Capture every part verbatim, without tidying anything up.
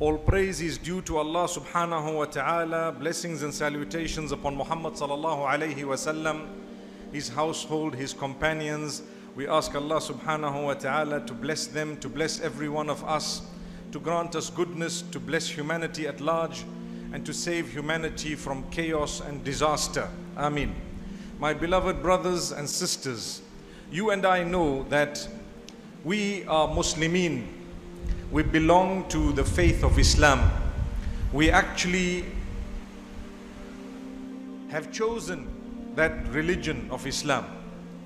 All praise is due to Allah Subhanahu Wa Ta'ala, blessings and salutations upon Muhammad Sallallahu Alaihi Wasallam, his household, his companions. We ask Allah Subhanahu Wa Ta'ala to bless them, to bless every one of us, to grant us goodness, to bless humanity at large, and to save humanity from chaos and disaster. Amin. My beloved brothers and sisters, you and I know that we are Muslimin. We belong to the faith of Islam. We actually have chosen that religion of Islam.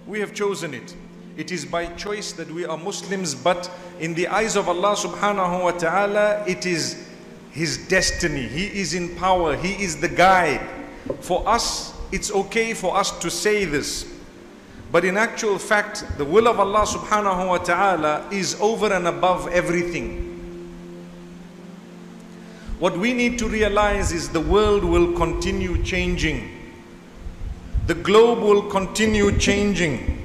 We have chosen it. It is by choice that we are Muslims, but in the eyes of Allah Subhanahu Wa Ta'ala, it is His destiny. He is in power. He is the guide. For us, it's okay for us to say this. But in actual fact, the will of Allah Subhanahu Wa Ta'ala is over and above everything. What we need to realize is the world will continue changing. The globe will continue changing.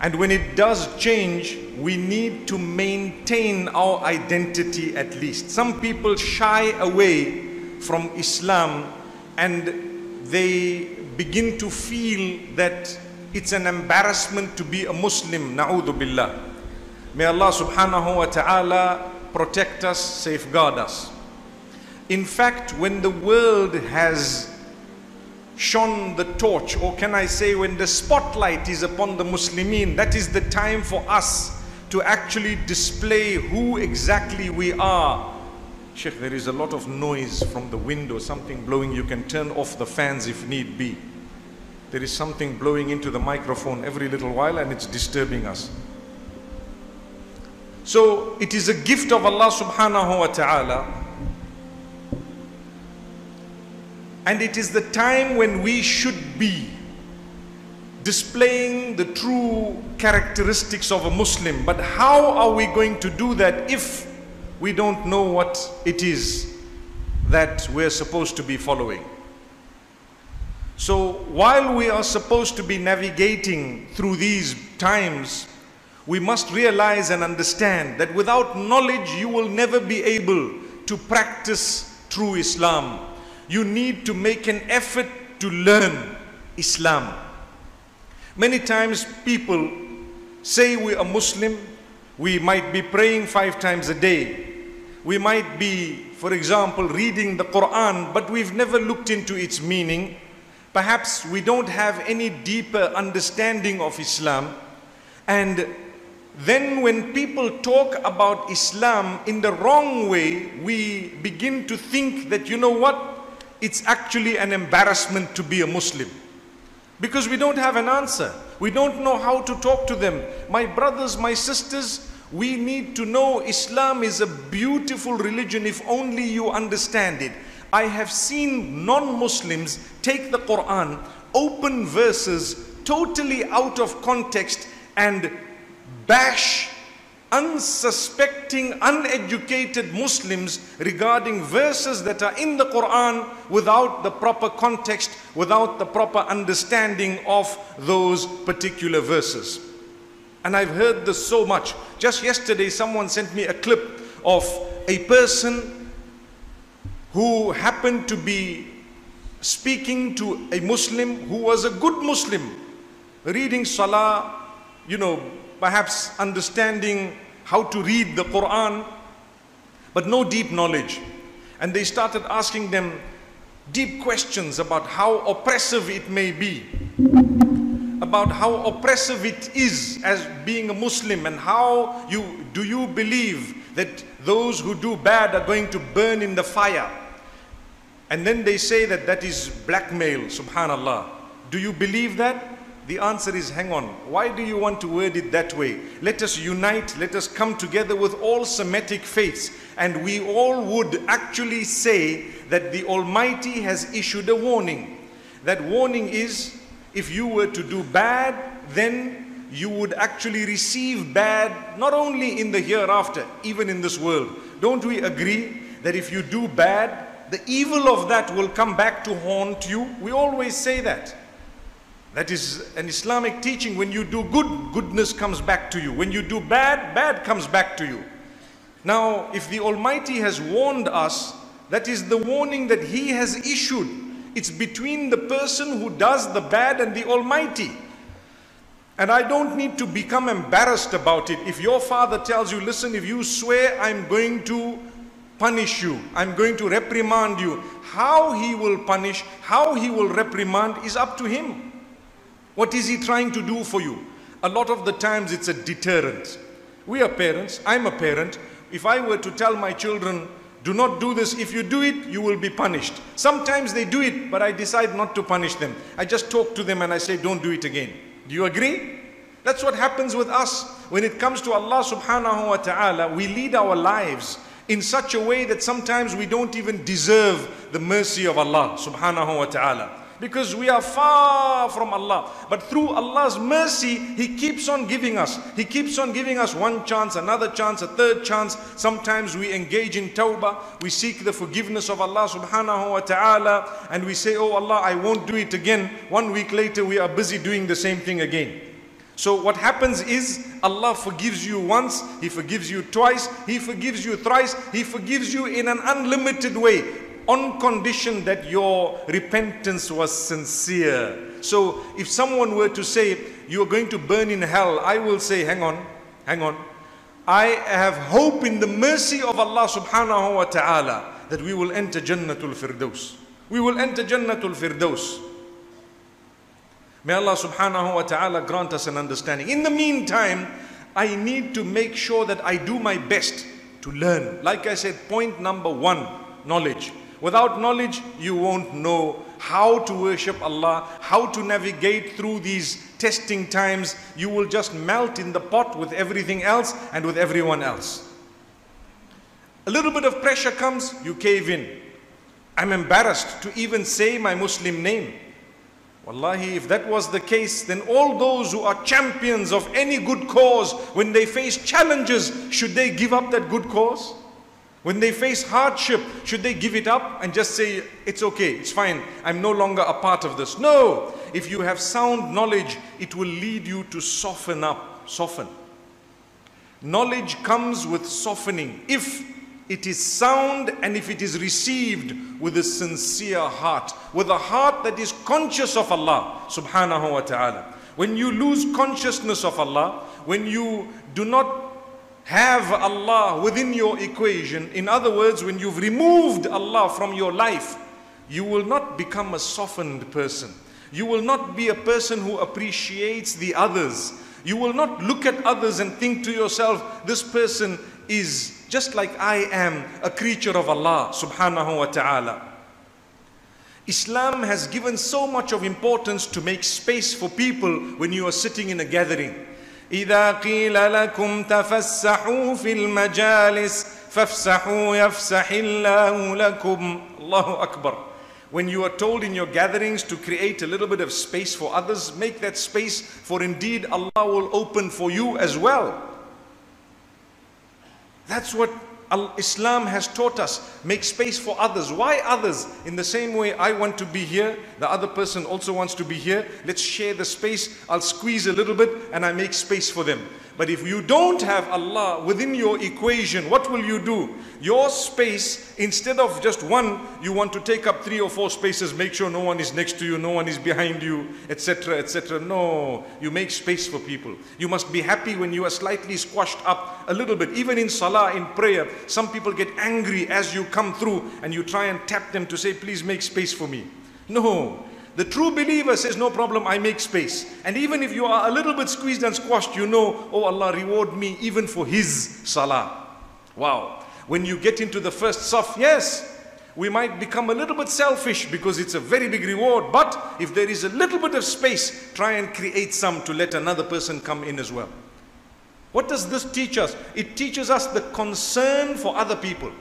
And when it does change, we need to maintain our identity at least. Some people shy away from Islam and they begin to feel that it's an embarrassment to be a Muslim. Na'udhu billah. May Allah Subhanahu Wa Ta'ala protect us, safeguard us. In fact, when the world has shone the torch, or can I say when the spotlight is upon the Muslimin, that is the time for us to actually display who exactly we are. Sheikh, there is a lot of noise from the window, something blowing. You can turn off the fans if need be. There is something blowing into the microphone every little while and it's disturbing us. So it is a gift of Allah Subhanahu Wa Ta'ala. And it is the time when we should be displaying the true characteristics of a Muslim. But how are we going to do that if we don't know what it is that we're supposed to be following? So while we are supposed to be navigating through these times, we must realize and understand that without knowledge, you will never be able to practice true Islam. You need to make an effort to learn Islam. Many times people say we are Muslim. We might be praying five times a day. We might be, for example, reading the Quran, but we've never looked into its meaning. Perhaps we don't have any deeper understanding of Islam. And then when people talk about Islam in the wrong way, we begin to think that, you know what, it's actually an embarrassment to be a Muslim. Because we don't have an answer. We don't know how to talk to them. My brothers, my sisters, we need to know Islam is a beautiful religion if only you understand it. I have seen non-Muslims take the Quran, open verses totally out of context and bash unsuspecting, uneducated Muslims regarding verses that are in the Quran without the proper context, without the proper understanding of those particular verses. And I've heard this so much. Just yesterday, someone sent me a clip of a person who happened to be speaking to a Muslim who was a good Muslim, reading Salah, you know, perhaps understanding how to read the Quran, but no deep knowledge. And they started asking them deep questions about how oppressive it may be, about how oppressive it is as being a Muslim, and how you do you believe that those who do bad are going to burn in the fire. And then they say that that is blackmail. Subhanallah. Do you believe that? The answer is, hang on. Why do you want to word it that way? Let us unite. Let us come together with all Semitic faiths. And we all would actually say that the Almighty has issued a warning. That warning is, if you were to do bad, then you would actually receive bad, not only in the hereafter, even in this world. Don't we agree that if you do bad, the evil of that will come back to haunt you? We always say that. That is an Islamic teaching. When you do good, goodness comes back to you. When you do bad, bad comes back to you. Now, if the Almighty has warned us, that is the warning that He has issued. It's between the person who does the bad and the Almighty. And I don't need to become embarrassed about it. If your father tells you, listen, if you swear, I'm going to punish you, I'm going to reprimand you. How he will punish, how he will reprimand is up to him. What is he trying to do for you? A lot of the times it's a deterrent. We are parents, I'm a parent. If I were to tell my children, do not do this, if you do it, you will be punished. Sometimes they do it, but I decide not to punish them. I just talk to them and I say, don't do it again. Do you agree? That's what happens with us. When it comes to Allah Subhanahu Wa Ta'ala, we lead our lives in such a way that sometimes we don't even deserve the mercy of Allah Subhanahu Wa Ta'ala, because we are far from Allah. But through Allah's mercy, He keeps on giving us. He keeps on giving us one chance, another chance, a third chance. Sometimes we engage in tawbah. We seek the forgiveness of Allah Subhanahu Wa Ta'ala. And we say, oh Allah, I won't do it again. One week later, we are busy doing the same thing again. So what happens is Allah forgives you once, He forgives you twice, He forgives you thrice, He forgives you in an unlimited way, on condition that your repentance was sincere. So if someone were to say, you're going to burn in hell, I will say, hang on, hang on. I have hope in the mercy of Allah Subhanahu Wa Ta'ala that we will enter Jannatul Firdaus. We will enter Jannatul Firdaus. May Allah Subhanahu Wa Ta'ala grant us an understanding. In the meantime, I need to make sure that I do my best to learn. Like I said, point number one, knowledge. Without knowledge, you won't know how to worship Allah, how to navigate through these testing times. You will just melt in the pot with everything else and with everyone else. A little bit of pressure comes, you cave in. I'm embarrassed to even say my Muslim name. Wallahi, if that was the case, then all those who are champions of any good cause, when they face challenges, should they give up that good cause? When they face hardship, should they give it up and just say, it's okay, it's fine, I'm no longer a part of this? No, if you have sound knowledge, it will lead you to soften up, soften. Knowledge comes with softening, if it is sound and if it is received with a sincere heart, with a heart that is conscious of Allah Subhanahu Wa Ta'ala. When you lose consciousness of Allah, when you do not have Allah within your equation, in other words, when you've removed Allah from your life, you will not become a softened person. You will not be a person who appreciates the others. You will not look at others and think to yourself, this person is just like I am, a creature of Allah Subhanahu Wa Ta'ala. Islam has given so much of importance to make space for people when you are sitting in a gathering. إِذَا قِيلَ لَكُمْ تَفَسَّحُوا فِي الْمَجَالِسِ فَافْسَحُوا يَفْسَحِلَّهُ لَكُمْ. Allahu Akbar. When you are told in your gatherings to create a little bit of space for others, make that space, for indeed Allah will open for you as well. That's what Islam has taught us. Make space for others. Why others? In the same way I want to be here, the other person also wants to be here. Let's share the space. I'll squeeze a little bit and I make space for them. But if you don't have Allah within your equation, what will you do? Your space, instead of just one, you want to take up three or four spaces. Make sure no one is next to you, no one is behind you, et cetera, et cetera. No, you make space for people. You must be happy when you are slightly squashed up a little bit. Even in salah, in prayer, some people get angry as you come through and you try and tap them to say, please make space for me. No. The true believer says, no problem, I make space. And even if you are a little bit squeezed and squashed, you know, oh Allah, reward me even for His salah. Wow. When you get into the first saf, yes, we might become a little bit selfish because it's a very big reward. But if there is a little bit of space, try and create some to let another person come in as well. What does this teach us? It teaches us the concern for other people.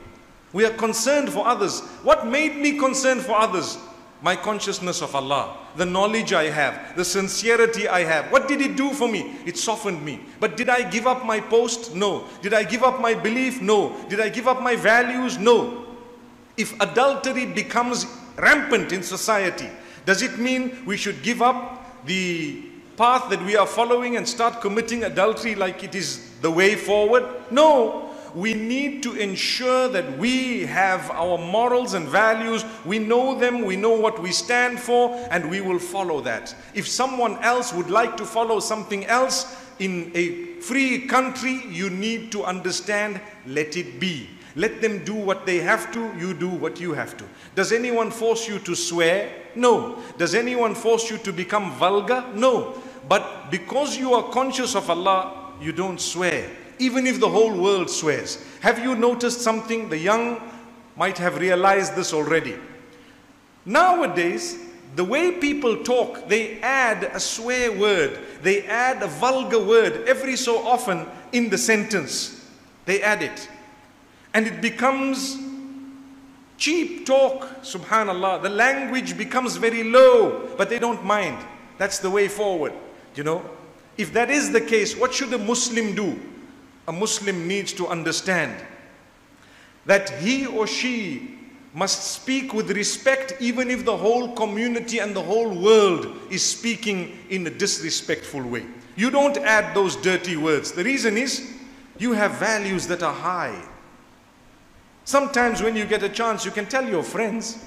We are concerned for others. What made me concerned for others? My consciousness of Allah, the knowledge I have, the sincerity I have. What did it do for me? It softened me. But did I give up my post? No. Did I give up my belief? No. Did I give up my values? No. If adultery becomes rampant in society, does it mean we should give up the path that we are following and start committing adultery like it is the way forward? No. we need to ensure that we have our morals and values. We know them, we know what we stand for, and we will follow that. If someone else would like to follow something else in a free country, you need to understand, let it be. Let them do what they have to, you do what you have to. Does anyone force you to swear? No. Does anyone force you to become vulgar? No. But because you are conscious of Allah, you don't swear, even if the whole world swears. Have you noticed something? The young might have realized this already. Nowadays, the way people talk, they add a swear word, they add a vulgar word every so often in the sentence. They add it. And it becomes cheap talk, subhanallah. The language becomes very low, but they don't mind. That's the way forward, you know. If that is the case, what should a Muslim do? A Muslim needs to understand that he or she must speak with respect, even if the whole community and the whole world is speaking in a disrespectful way. You don't add those dirty words. The reason is you have values that are high. Sometimes when you get a chance, you can tell your friends,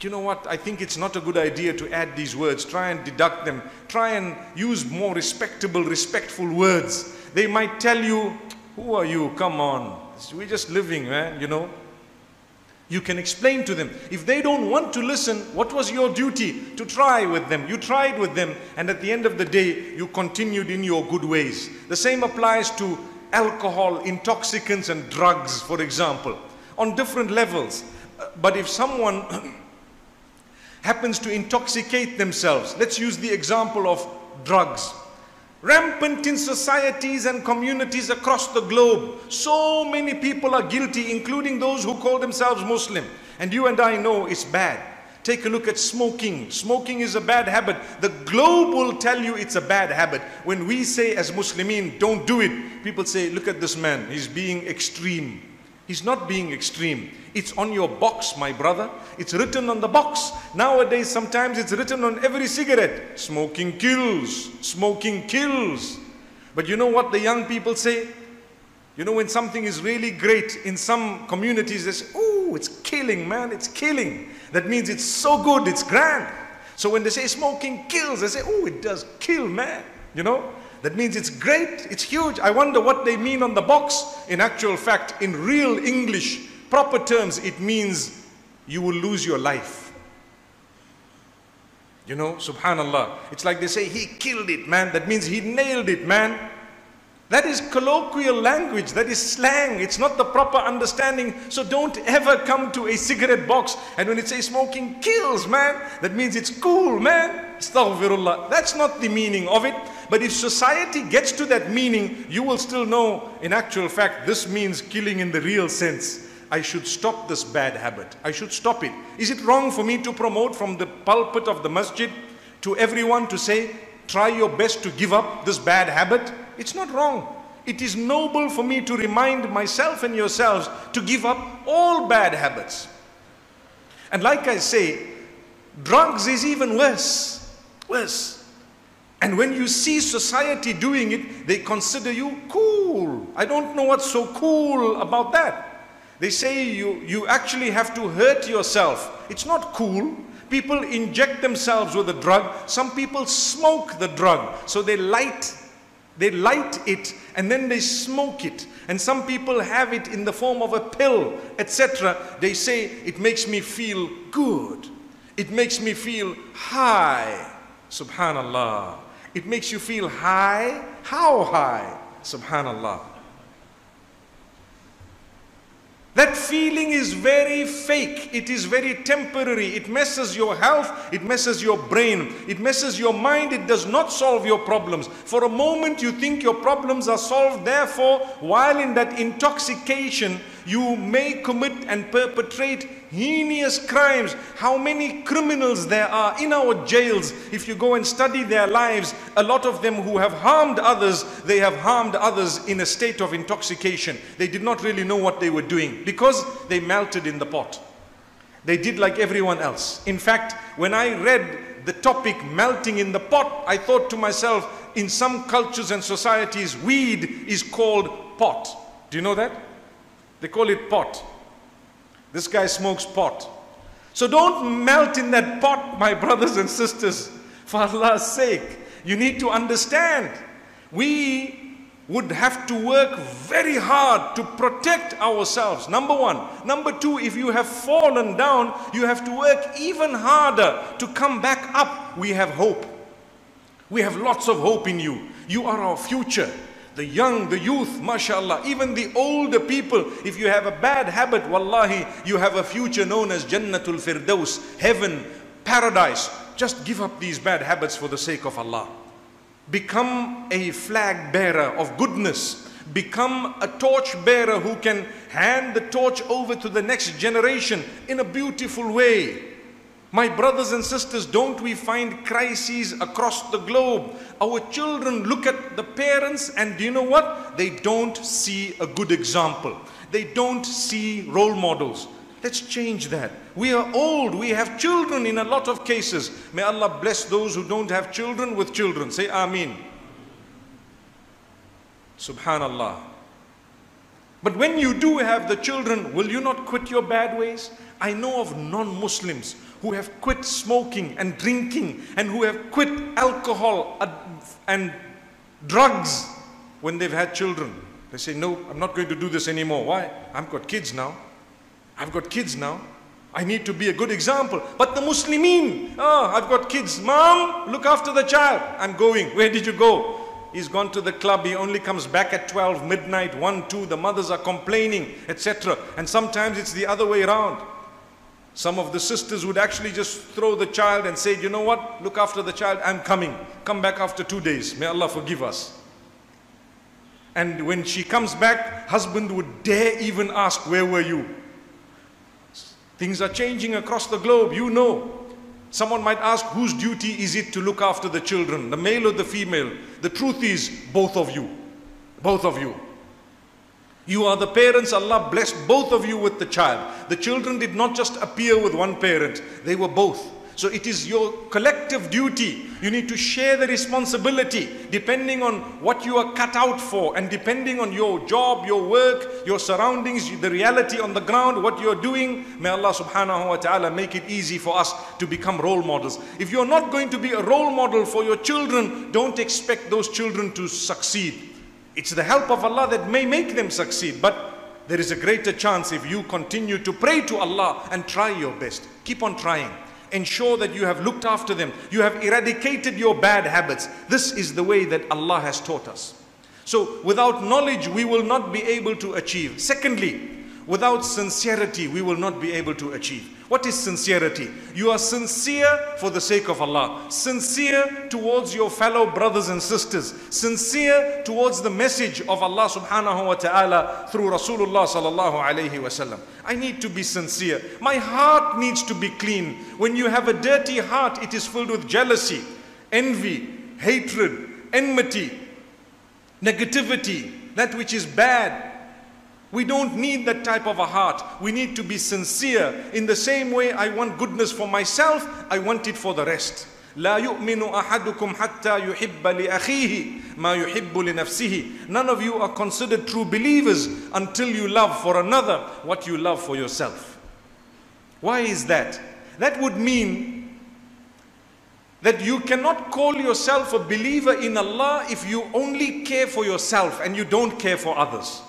you know what, I think it's not a good idea to add these words. Try and deduct them. Try and use more respectable, respectful words. They might tell you, who are you? Come on. We're just living, man, you know. You can explain to them. If they don't want to listen, what was your duty? To try with them. You tried with them, and at the end of the day, you continued in your good ways. The same applies to alcohol, intoxicants, and drugs, for example, on different levels. But if someone happens to intoxicate themselves. Let's use the example of drugs. Rampant in societies and communities across the globe. So many people are guilty, including those who call themselves Muslim. And you and I know it's bad. Take a look at smoking. Smoking is a bad habit. The globe will tell you it's a bad habit. When we say as Muslimin, don't do it, people say, look at this man, he's being extreme. He's not being extreme. It's on your box, my brother. It's written on the box. Nowadays, sometimes it's written on every cigarette. Smoking kills. Smoking kills. But you know what the young people say? You know, when something is really great in some communities, they say, oh, it's killing, man. It's killing. That means it's so good. It's grand. So when they say smoking kills, they say, oh, it does kill, man. You know? That means it's great, it's huge. I wonder what they mean on the box. In actual fact, in real English, proper terms, it means you will lose your life. You know, subhanallah. It's like they say, he killed it, man. That means he nailed it, man. That is colloquial language. That is slang. It's not the proper understanding. So don't ever come to a cigarette box. And when it says smoking kills, man, that means it's cool, man. Astaghfirullah. That's not the meaning of it. But if society gets to that meaning, you will still know, in actual fact, this means killing in the real sense. I should stop this bad habit. I should stop it. Is it wrong for me to promote from the pulpit of the masjid to everyone to say, try your best to give up this bad habit? It's not wrong. It is noble for me to remind myself and yourselves to give up all bad habits. And like I say, drugs is even worse. Worse. And when you see society doing it, they consider you cool. I don't know what's so cool about that. They say you, you actually have to hurt yourself. It's not cool. People inject themselves with a drug. Some people smoke the drug. So they light, they light it and then they smoke it. And some people have it in the form of a pill, et cetera. They say, it makes me feel good. It makes me feel high. Subhanallah. It makes you feel high. How high? Subhanallah. That feeling is very fake. It is very temporary. It messes your health. It messes your brain. It messes your mind. It does not solve your problems. For a moment you think your problems are solved. Therefore, while in that intoxication, you may commit and perpetrate heinous crimes. How many criminals there are in our jails. If you go and study their lives, a lot of them who have harmed others, they have harmed others in a state of intoxication. They did not really know what they were doing because they melted in the pot. They did like everyone else. In fact, when I read the topic melting in the pot, I thought to myself, in some cultures and societies, weed is called pot. Do you know that? They call it pot. This guy smokes pot. So don't melt in that pot, my brothers and sisters. For Allah's sake, you need to understand. We would have to work very hard to protect ourselves, number one. Number two, if you have fallen down, you have to work even harder to come back up. We have hope. We have lots of hope in you. You are our future. The young, the youth, mashallah, even the older people, if you have a bad habit, wallahi, you have a future known as Jannatul Firdaus, heaven, paradise. Just give up these bad habits for the sake of Allah. Become a flag bearer of goodness. Become a torch bearer who can hand the torch over to the next generation in a beautiful way. My brothers and sisters, don't we find crises across the globe? Our children look at the parents and do you know what? They don't see a good example. They don't see role models. Let's change that. We are old. We have children in a lot of cases. May Allah bless those who don't have children with children. Say Amin. Subhanallah. But when you do have the children, will you not quit your bad ways? I know of non-Muslims who have quit smoking and drinking and who have quit alcohol and drugs when they've had children. They say, no, I'm not going to do this anymore. Why? I've got kids now. I've got kids now. I need to be a good example. But the Muslimin, oh, I've got kids. Mom, look after the child. I'm going. Where did you go? He's gone to the club. He only comes back at twelve, midnight, one, two. The mothers are complaining, et cetera. And sometimes it's the other way around. Some of the sisters would actually just throw the child and say, you know what? Look after the child. I'm coming. Come back after two days. May Allah forgive us. And when she comes back, husband would dare even ask, where were you? Things are changing across the globe, you know. Someone might ask, whose duty is it to look after the children, the male or the female? The truth is, both of you. Both of you. You are the parents. Allah blessed both of you with the child. The children did not just appear with one parent. They were both. So it is your collective duty. You need to share the responsibility depending on what you are cut out for and depending on your job, your work, your surroundings, the reality on the ground, what you're doing. May Allah Subhanahu Wa Ta'ala make it easy for us to become role models. If you're not going to be a role model for your children, don't expect those children to succeed. It's the help of Allah that may make them succeed, but there is a greater chance if you continue to pray to Allah and try your best. Keep on trying. Ensure that you have looked after them. You have eradicated your bad habits. This is the way that Allah has taught us. So without knowledge, we will not be able to achieve. Secondly, without sincerity, we will not be able to achieve. What is sincerity? You are sincere for the sake of Allah. Sincere towards your fellow brothers and sisters. Sincere towards the message of Allah Subhanahu Wa Ta'ala through Rasulullah Sallallahu Alaihi Wasallam. I need to be sincere. My heart needs to be clean. When you have a dirty heart, it is filled with jealousy, envy, hatred, enmity, negativity, that which is bad. We don't need that type of a heart. We need to be sincere. In the same way I want goodness for myself, I want it for the rest. La yu'minu ahadukum hatta yuhibba li akhihi ma yuhibbu li nafsihi. None of you are considered true believers until you love for another what you love for yourself. Why is that? That would mean that you cannot call yourself a believer in Allah if you only care for yourself and you don't care for others.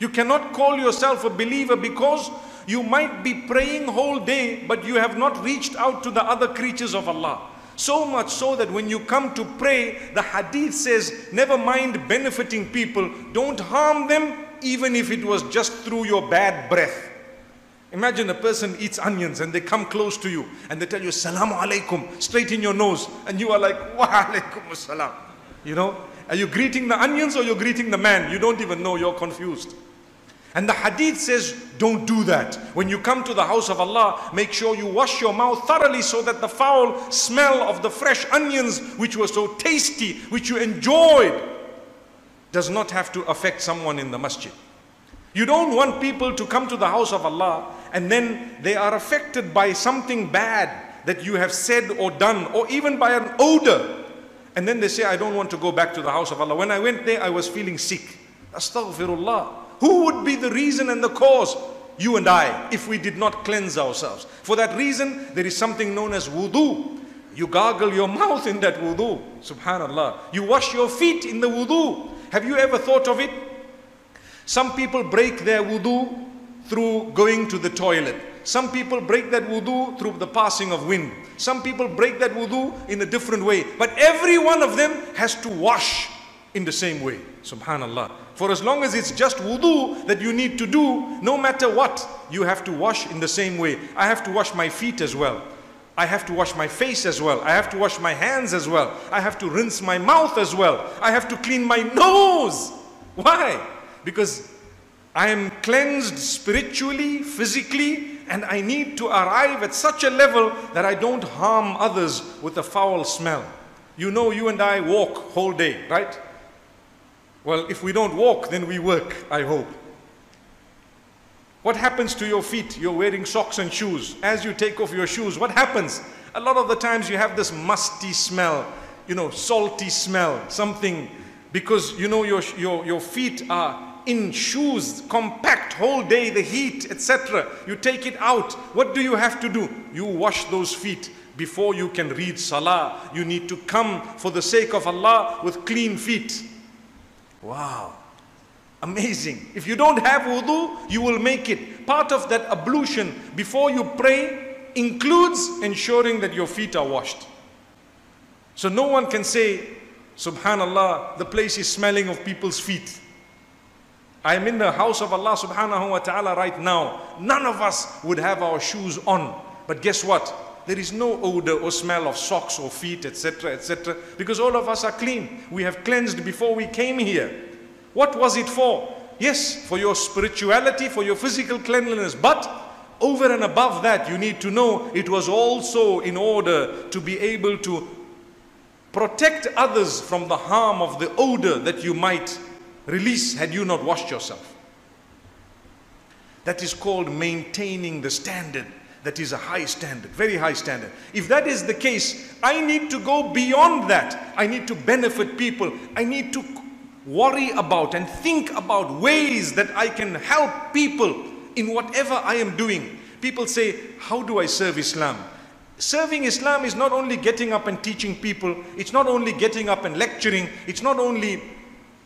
You cannot call yourself a believer because you might be praying whole day, but you have not reached out to the other creatures of Allah. So much so that when you come to pray, the hadith says, never mind benefiting people, don't harm them, even if it was just through your bad breath. Imagine a person eats onions and they come close to you and they tell you, Salamu alaikum, straight in your nose. And you are like, Wa alaikum assalam. You know, are you greeting the onions or you're greeting the man? You don't even know, you're confused. And the hadith says, don't do that. When you come to the house of Allah, make sure you wash your mouth thoroughly so that the foul smell of the fresh onions, which were so tasty, which you enjoyed, does not have to affect someone in the masjid. You don't want people to come to the house of Allah and then they are affected by something bad that you have said or done, or even by an odor. And then they say, I don't want to go back to the house of Allah. When I went there, I was feeling sick. Astaghfirullah. Who would be the reason and the cause? You and I, if we did not cleanse ourselves. For that reason, there is something known as wudu. You gargle your mouth in that wudu. Subhanallah. You wash your feet in the wudu. Have you ever thought of it? Some people break their wudu through going to the toilet. Some people break that wudu through the passing of wind. Some people break that wudu in a different way. But every one of them has to wash in the same way. Subhanallah. For as long as it's just wudu that you need to do, no matter what, you have to wash in the same way. I have to wash my feet as well. I have to wash my face as well. I have to wash my hands as well. I have to rinse my mouth as well. I have to clean my nose. Why? Because I am cleansed spiritually, physically, and I need to arrive at such a level that I don't harm others with a foul smell. You know, you and I walk whole day, right? Well, if we don't walk, then we work, I hope. What happens to your feet? You're wearing socks and shoes. As you take off your shoes, what happens? A lot of the times you have this musty smell, you know, salty smell, something, because you know your, your, your feet are in shoes, compact whole day, the heat, et cetera. You take it out. What do you have to do? You wash those feet. Before you can read salah, you need to come for the sake of Allah with clean feet. Wow. Amazing. If you don't have wudu, you will make it. Part of that ablution before you pray includes ensuring that your feet are washed. So no one can say, Subhanallah, the place is smelling of people's feet. I am in the house of Allah Subhanahu Wa Ta'ala right now. None of us would have our shoes on. But guess what? There is no odor or smell of socks or feet, et cetera, et cetera, because all of us are clean. We have cleansed before we came here. What was it for? Yes, for your spirituality, for your physical cleanliness. But over and above that, you need to know it was also in order to be able to protect others from the harm of the odor that you might release had you not washed yourself. That is called maintaining the standard. That is a high standard, very high standard. If that is the case, I need to go beyond that. I need to benefit people. I need to worry about and think about ways that I can help people in whatever I am doing. People say, how do I serve Islam? Serving Islam is not only getting up and teaching people. It's not only getting up and lecturing. It's not only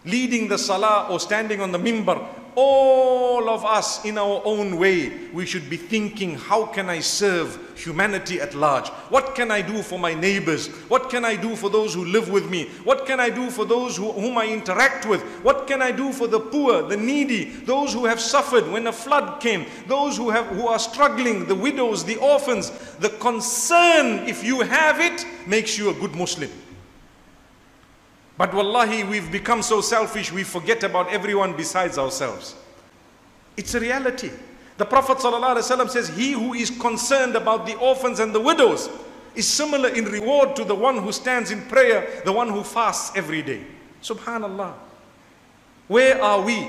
leading the salah or standing on the minbar. All of us in our own way, we should be thinking, how can I serve humanity at large? What can I do for my neighbors? What can I do for those who live with me? What can I do for those who, whom I interact with? What can I do for the poor, the needy, those who have suffered when a flood came, those who, have, who are struggling, the widows, the orphans? The concern, if you have it, makes you a good Muslim. But wallahi, we've become so selfish, we forget about everyone besides ourselves. It's a reality. The Prophet ﷺ says, he who is concerned about the orphans and the widows is similar in reward to the one who stands in prayer, the one who fasts every day. Subhanallah. Where are we?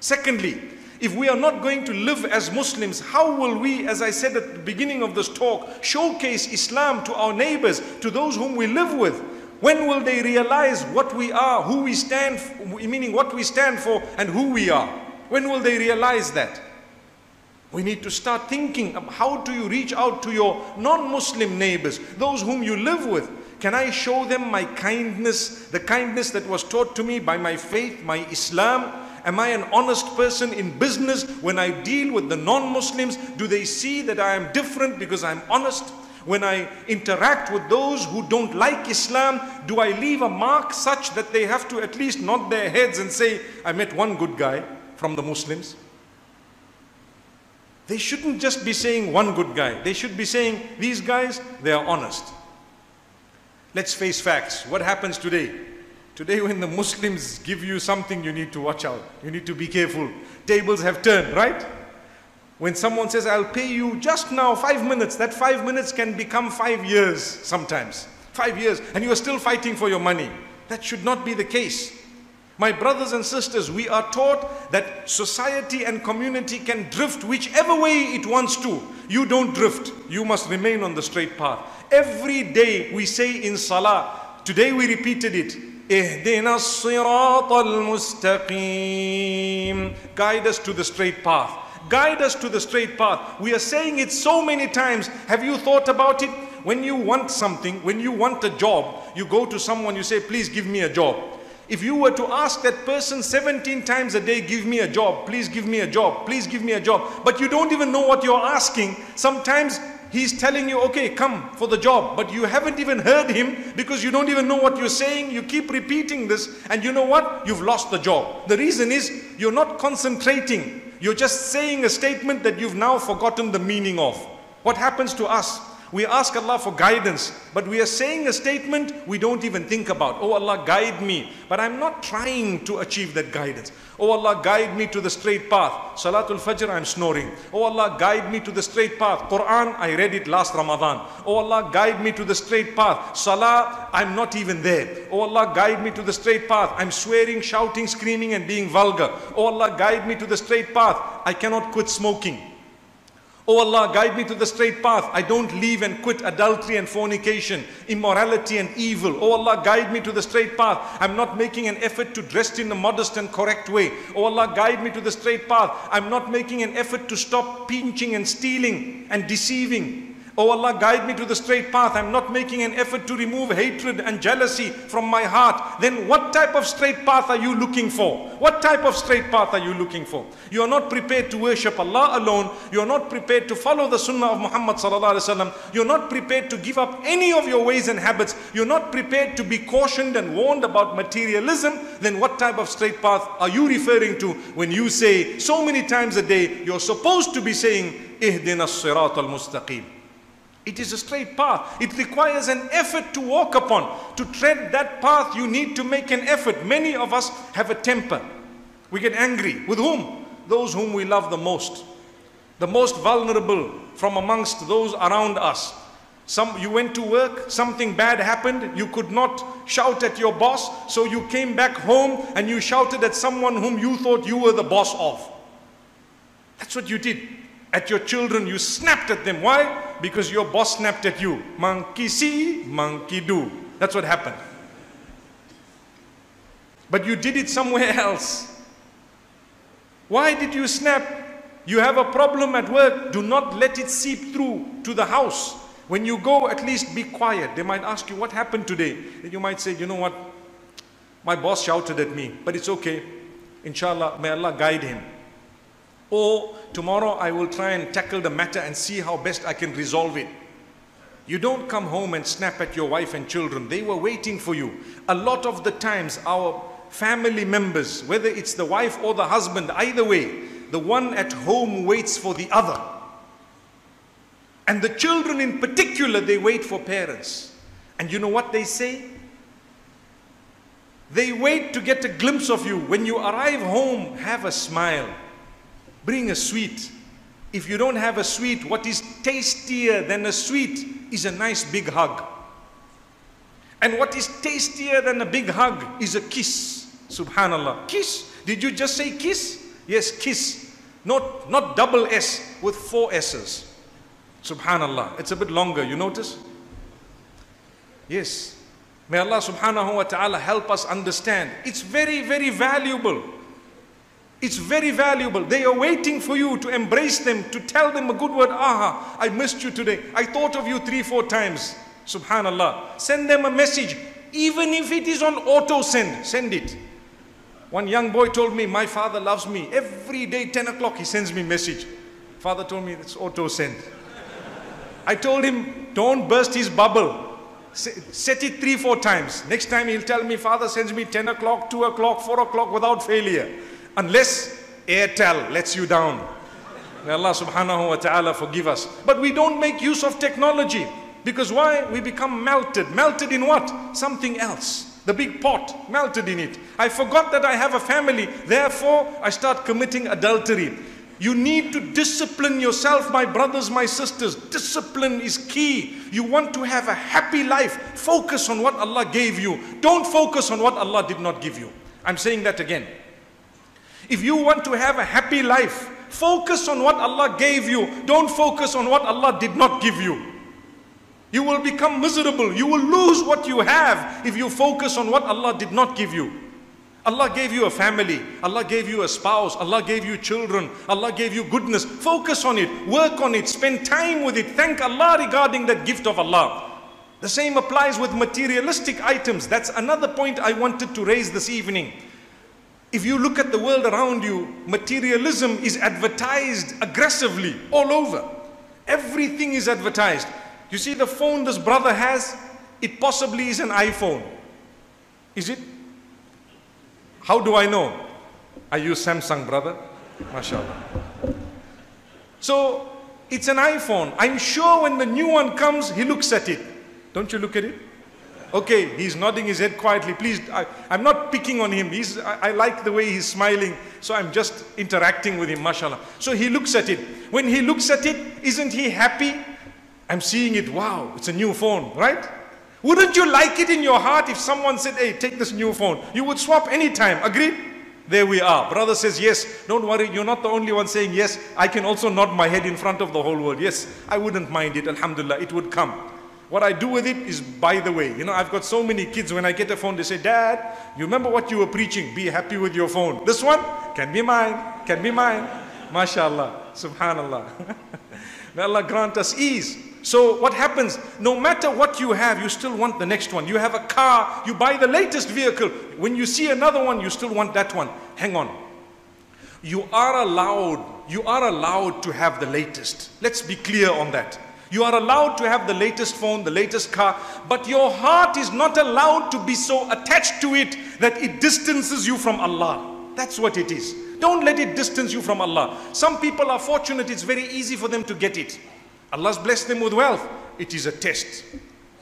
Secondly, if we are not going to live as Muslims, how will we, as I said at the beginning of this talk, showcase Islam to our neighbors, to those whom we live with? When will they realize what we are, who we stand for, meaning what we stand for and who we are? When will they realize that? We need to start thinking of how do you reach out to your non-Muslim neighbors, those whom you live with. Can I show them my kindness, the kindness that was taught to me by my faith, my Islam? Am I an honest person in business? When I deal with the non-Muslims, do they see that I am different because I'm honest? When I interact with those who don't like Islam, do I leave a mark such that they have to at least nod their heads and say, I met one good guy from the Muslims? They shouldn't just be saying one good guy. They should be saying, these guys, they are honest. Let's face facts. What happens today? Today when the Muslims give you something, you need to watch out. You need to be careful. Tables have turned, right? When someone says, I'll pay you just now five minutes, that five minutes can become five years sometimes. Five years, and you are still fighting for your money. That should not be the case. My brothers and sisters, we are taught that society and community can drift whichever way it wants to. You don't drift. You must remain on the straight path. Every day we say in salah, today we repeated it, Ihdina as-siratal mustaqim. Guide us to the straight path. Guide us to the straight path. We are saying it so many times. Have you thought about it? When you want something, when you want a job, you go to someone, you say, please give me a job. If you were to ask that person seventeen times a day, give me a job, please give me a job, please give me a job, but you don't even know what you're asking. Sometimes he's telling you, okay, come for the job, but you haven't even heard him because you don't even know what you're saying. You keep repeating this, and you know what? You've lost the job. The reason is you're not concentrating. You're just saying a statement that you've now forgotten the meaning of. What happens to us? We ask Allah for guidance, but we are saying a statement we don't even think about. Oh Allah, guide me. But I'm not trying to achieve that guidance. Oh Allah, guide me to the straight path. Salatul Fajr, I'm snoring. Oh Allah, guide me to the straight path. Quran, I read it last Ramadan. Oh Allah, guide me to the straight path. Salah, I'm not even there. Oh Allah, guide me to the straight path. I'm swearing, shouting, screaming and being vulgar. Oh Allah, guide me to the straight path. I cannot quit smoking. Oh Allah, guide me to the straight path. I don't leave and quit adultery and fornication, immorality and evil. Oh Allah, guide me to the straight path. I'm not making an effort to dress in a modest and correct way. Oh Allah, guide me to the straight path. I'm not making an effort to stop pinching and stealing and deceiving. Oh Allah, guide me to the straight path. I'm not making an effort to remove hatred and jealousy from my heart. Then what type of straight path are you looking for? What type of straight path are you looking for? You are not prepared to worship Allah alone. You are not prepared to follow the sunnah of Muhammad Sallallahu Alaihi Wasallam. You are not prepared to give up any of your ways and habits. You are not prepared to be cautioned and warned about materialism. Then what type of straight path are you referring to when you say so many times a day, you're supposed to be saying, Ihdina as-sirat al-mustaqim. It is a straight path. It requires an effort to walk upon. To tread that path, you need to make an effort. Many of us have a temper. We get angry. With whom? Those whom we love the most. The most vulnerable from amongst those around us. Some, you went to work, something bad happened, you could not shout at your boss, so you came back home and you shouted at someone whom you thought you were the boss of. That's what you did. At your children, you snapped at them. Why? Because your boss snapped at you. Monkey see, monkey do. That's what happened. But you did it somewhere else. Why did you snap? You have a problem at work. Do not let it seep through to the house. When you go, at least be quiet. They might ask you, what happened today? Then you might say, you know what? My boss shouted at me, but it's okay. Inshallah, may Allah guide him. Or tomorrow I will try and tackle the matter and see how best I can resolve it. You don't come home and snap at your wife and children. They were waiting for you. A lot of the times our family members, whether it's the wife or the husband, either way, the one at home waits for the other. And the children in particular, they wait for parents. And you know what they say? They wait to get a glimpse of you. When you arrive home, have a smile. Bring a sweet. If you don't have a sweet, what is tastier than a sweet is a nice big hug. And what is tastier than a big hug is a kiss. Subhanallah. Kiss. Did you just say kiss? Yes, kiss. Not, not double S with four S's. Subhanallah. It's a bit longer, you notice? Yes. May Allah Subhanahu Wa Ta'ala help us understand. It's very, very valuable. It's very valuable. They are waiting for you to embrace them, to tell them a good word. Aha, I missed you today. I thought of you three, four times. Subhanallah. Send them a message. Even if it is on auto send, send it. One young boy told me, my father loves me. Every day, ten o'clock, he sends me a message. Father told me, it's auto send. I told him, don't burst his bubble. Set it three, four times. Next time he'll tell me, father sends me ten o'clock, two o'clock, four o'clock without failure. Unless Airtel lets you down. May Allah Subhanahu Wa Ta'ala forgive us. But we don't make use of technology. Because why? We become melted. Melted in what? Something else. The big pot, melted in it. I forgot that I have a family. Therefore, I start committing adultery. You need to discipline yourself, my brothers, my sisters. Discipline is key. You want to have a happy life. Focus on what Allah gave you. Don't focus on what Allah did not give you. I'm saying that again. If you want to have a happy life, focus on what Allah gave you. Don't focus on what Allah did not give you. You will become miserable. You will lose what you have if you focus on what Allah did not give you. Allah gave you a family. Allah gave you a spouse. Allah gave you children. Allah gave you goodness. Focus on it. Work on it. Spend time with it. Thank Allah regarding that gift of Allah. The same applies with materialistic items. That's another point I wanted to raise this evening. If you look at the world around you, materialism is advertised aggressively all over. Everything is advertised. You see the phone this brother has, it possibly is an iPhone. Is it? How do I know? I use Samsung, brother. MashaAllah. So, it's an iPhone. I'm sure when the new one comes, he looks at it. Don't you look at it? Okay, he's nodding his head quietly. Please, I, I'm not picking on him. He's, I, I like the way he's smiling, so I'm just interacting with him, mashallah. So he looks at it. When he looks at it, isn't he happy? I'm seeing it, wow, it's a new phone, right? Wouldn't you like it in your heart if someone said, hey, take this new phone? You would swap anytime, agreed? There we are. Brother says, yes, don't worry, you're not the only one saying yes. I can also nod my head in front of the whole world. Yes, I wouldn't mind it, alhamdulillah, it would come. What I do with it is by the way. You know, I've got so many kids, when I get a phone, they say, Dad, you remember what you were preaching? Be happy with your phone. This one can be mine, can be mine. MashaAllah, subhanAllah. May Allah grant us ease. So what happens? No matter what you have, you still want the next one. You have a car, you buy the latest vehicle. When you see another one, you still want that one. Hang on. You are allowed, you are allowed to have the latest. Let's be clear on that. You are allowed to have the latest phone, the latest car, but your heart is not allowed to be so attached to it that it distances you from Allah. That's what it is. Don't let it distance you from Allah. Some people are fortunate, it's very easy for them to get it. Allah's blessed them with wealth. It is a test.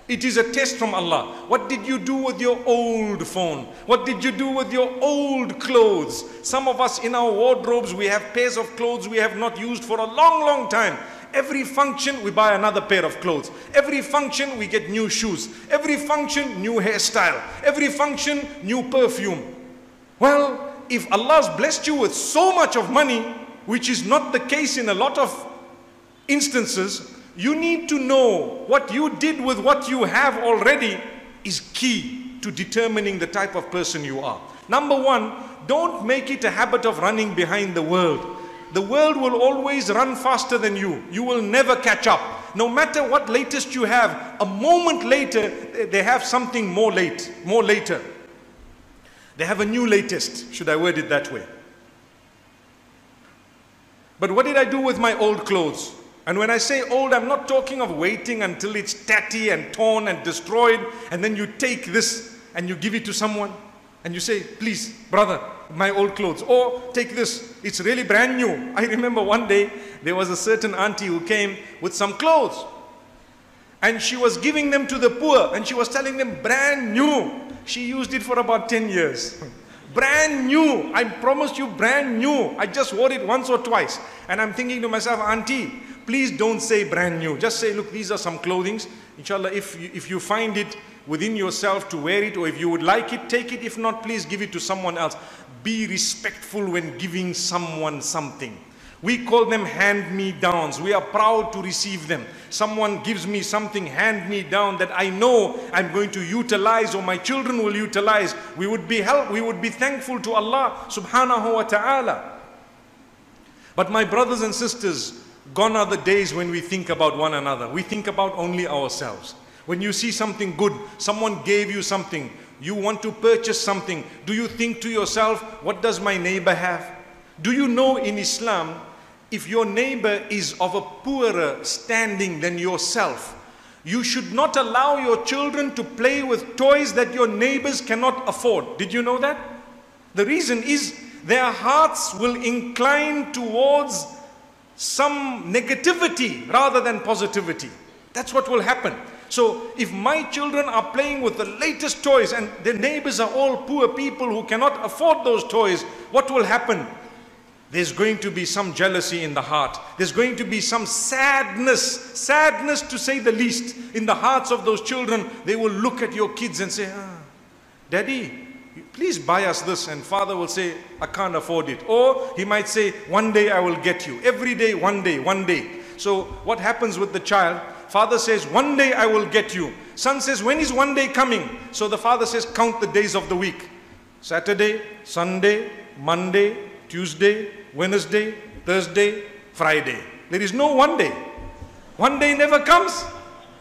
It is a test from Allah. What did you do with your old phone? What did you do with your old clothes? Some of us in our wardrobes, we have pairs of clothes we have not used for a long, long time. Every function, we buy another pair of clothes. Every function, we get new shoes. Every function, new hairstyle. Every function, new perfume. Well, if Allah's blessed you with so much of money, which is not the case in a lot of instances, you need to know what you did with what you have already is key to determining the type of person you are. Number one, don't make it a habit of running behind the world. The world will always run faster than you. You will never catch up. No matter what latest you have, a moment later, they have something more late, more later. They have a new latest, should I word it that way. But what did I do with my old clothes? And when I say old, I'm not talking of waiting until it's tatty and torn and destroyed, and then you take this and you give it to someone. And you say, please, brother, my old clothes. Or take this, it's really brand new. I remember one day, there was a certain auntie who came with some clothes. And she was giving them to the poor. And she was telling them, brand new. She used it for about ten years. Brand new. I promised you, brand new. I just wore it once or twice. And I'm thinking to myself, auntie, please don't say brand new. Just say, look, these are some clothings. Inshallah, if you, if you find it within yourself to wear it, or if you would like it, take it. If not, please give it to someone else. Be respectful when giving someone something. We call them hand-me-downs. We are proud to receive them. Someone gives me something hand-me-down that I know I'm going to utilize, or my children will utilize. We would be help. We would be thankful to Allah Subhanahu Wa Ta'ala. But my brothers and sisters, gone are the days when we think about one another. We think about only ourselves. When you see something good, someone gave you something, you want to purchase something, do you think to yourself, what does my neighbor have? Do you know in Islam, if your neighbor is of a poorer standing than yourself, you should not allow your children to play with toys that your neighbors cannot afford. Did you know that? The reason is their hearts will incline towards some negativity rather than positivity. That's what will happen. So if my children are playing with the latest toys and their neighbors are all poor people who cannot afford those toys, what will happen? There's going to be some jealousy in the heart. There's going to be some sadness, sadness to say the least, in the hearts of those children. They will look at your kids and say, ah, Daddy, please buy us this. And father will say, I can't afford it. Or he might say, one day I will get you. Every day, one day, one day. So what happens with the child? Father says, one day I will get you. Son says, when is one day coming? So the father says, count the days of the week. Saturday, Sunday, Monday, Tuesday, Wednesday, Thursday, Friday. There is no one day. One day never comes.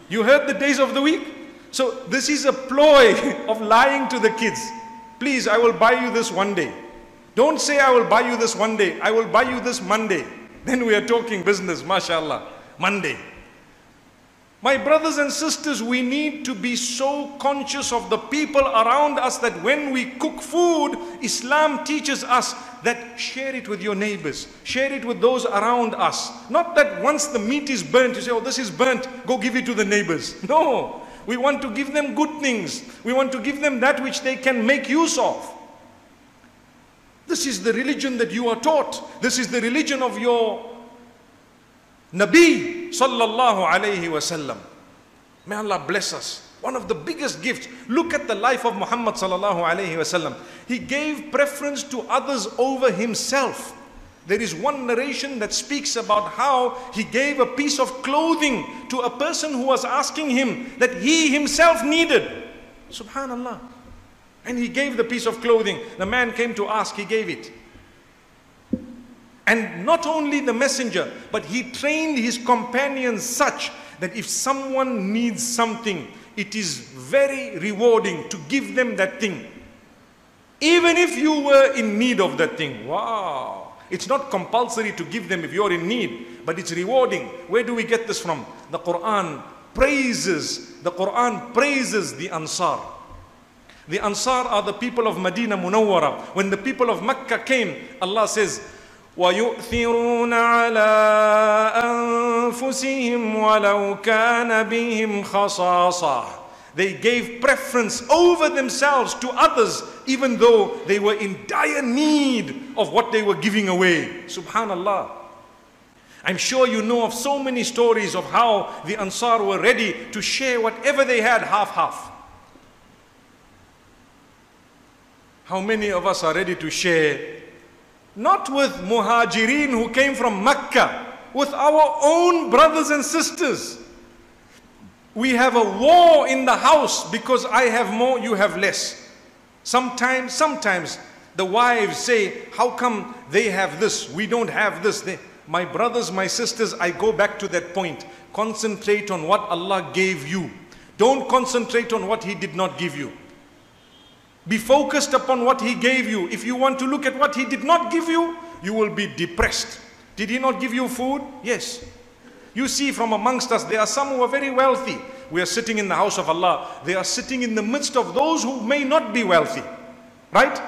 You heard the days of the week. So this is a ploy of lying to the kids. Please, I will buy you this one day. Don't say I will buy you this one day. I will buy you this Monday. Then we are talking business, mashallah. Monday. My brothers and sisters, we need to be so conscious of the people around us that when we cook food, Islam teaches us that share it with your neighbors, share it with those around us. Not that once the meat is burnt, you say, oh, this is burnt, go give it to the neighbors. No, we want to give them good things. We want to give them that which they can make use of. This is the religion that you are taught. This is the religion of your Nabi Sallallahu Alaihi Wasallam. May Allah bless us. One of the biggest gifts. Look at the life of Muhammad Sallallahu Alaihi Wasallam. He gave preference to others over himself. There is one narration that speaks about how he gave a piece of clothing to a person who was asking him that he himself needed. Subhanallah. And he gave the piece of clothing. The man came to ask, he gave it. And not only the messenger, but he trained his companions such that if someone needs something, it is very rewarding to give them that thing. Even if you were in need of that thing. Wow. It's not compulsory to give them if you're in need, but it's rewarding. Where do we get this from? The Quran praises, the Quran praises the Ansar. The Ansar are the people of Madinah Munawwarah. When the people of Makkah came, Allah says, وَيُؤْثِرُونَ عَلَىٰ أَنفُسِهِمْ وَلَوْ كَانَ بِهِمْ خَصَاصَةٌ. They gave preference over themselves to others, even though they were in dire need of what they were giving away. Subhanallah. I'm sure you know of so many stories of how the Ansar were ready to share whatever they had, half-half. How many of us are ready to share? Not with Muhajirin who came from Makkah, with our own brothers and sisters. We have a war in the house because I have more, you have less. Sometimes, sometimes the wives say, how come they have this, we don't have this. They, my brothers, my sisters, I go back to that point. Concentrate on what Allah gave you. Don't concentrate on what He did not give you. Be focused upon what He gave you. If you want to look at what He did not give you, you will be depressed. Did He not give you food? Yes. You see, from amongst us, there are some who are very wealthy. We are sitting in the house of Allah. They are sitting in the midst of those who may not be wealthy. Right?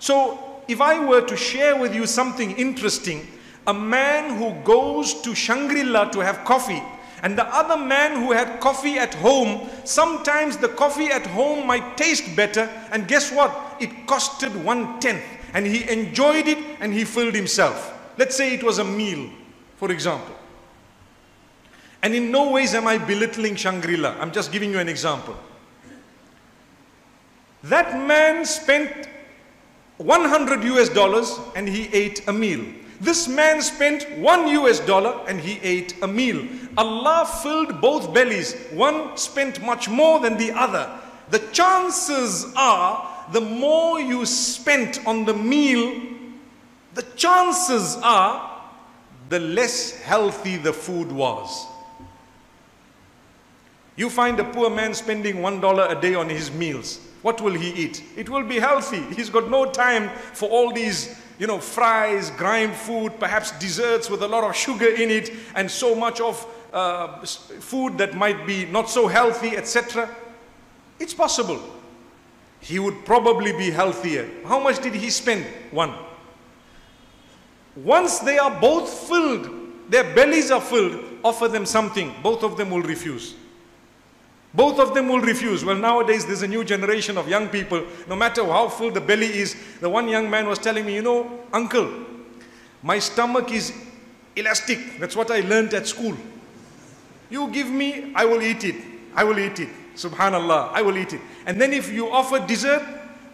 So, if I were to share with you something interesting, a man who goes to Shangri-La to have coffee, and the other man who had coffee at home, sometimes the coffee at home might taste better. And guess what? It costed one-tenth. And he enjoyed it and he filled himself. Let's say it was a meal, for example. And in no ways am I belittling Shangri-La. I'm just giving you an example. That man spent one hundred US dollars and he ate a meal. This man spent one US dollar and he ate a meal. Allah filled both bellies. One spent much more than the other. The chances are, the more you spent on the meal, the chances are, the less healthy the food was. You find a poor man spending one dollar a day on his meals. What will he eat? It will be healthy. He's got no time for all these, you know, fries, grime food, perhaps desserts with a lot of sugar in it, and so much of uh, food that might be not so healthy, et cetera. It's possible. He would probably be healthier. How much did he spend? One. Once they are both filled, their bellies are filled, offer them something. Both of them will refuse. Both of them will refuse. Well, nowadays there's a new generation of young people. No matter how full the belly is, the one young man was telling me, you know, uncle, my stomach is elastic. That's what I learned at school. You give me, I will eat it. I will eat it. Subhanallah, I will eat it. And then if you offer dessert,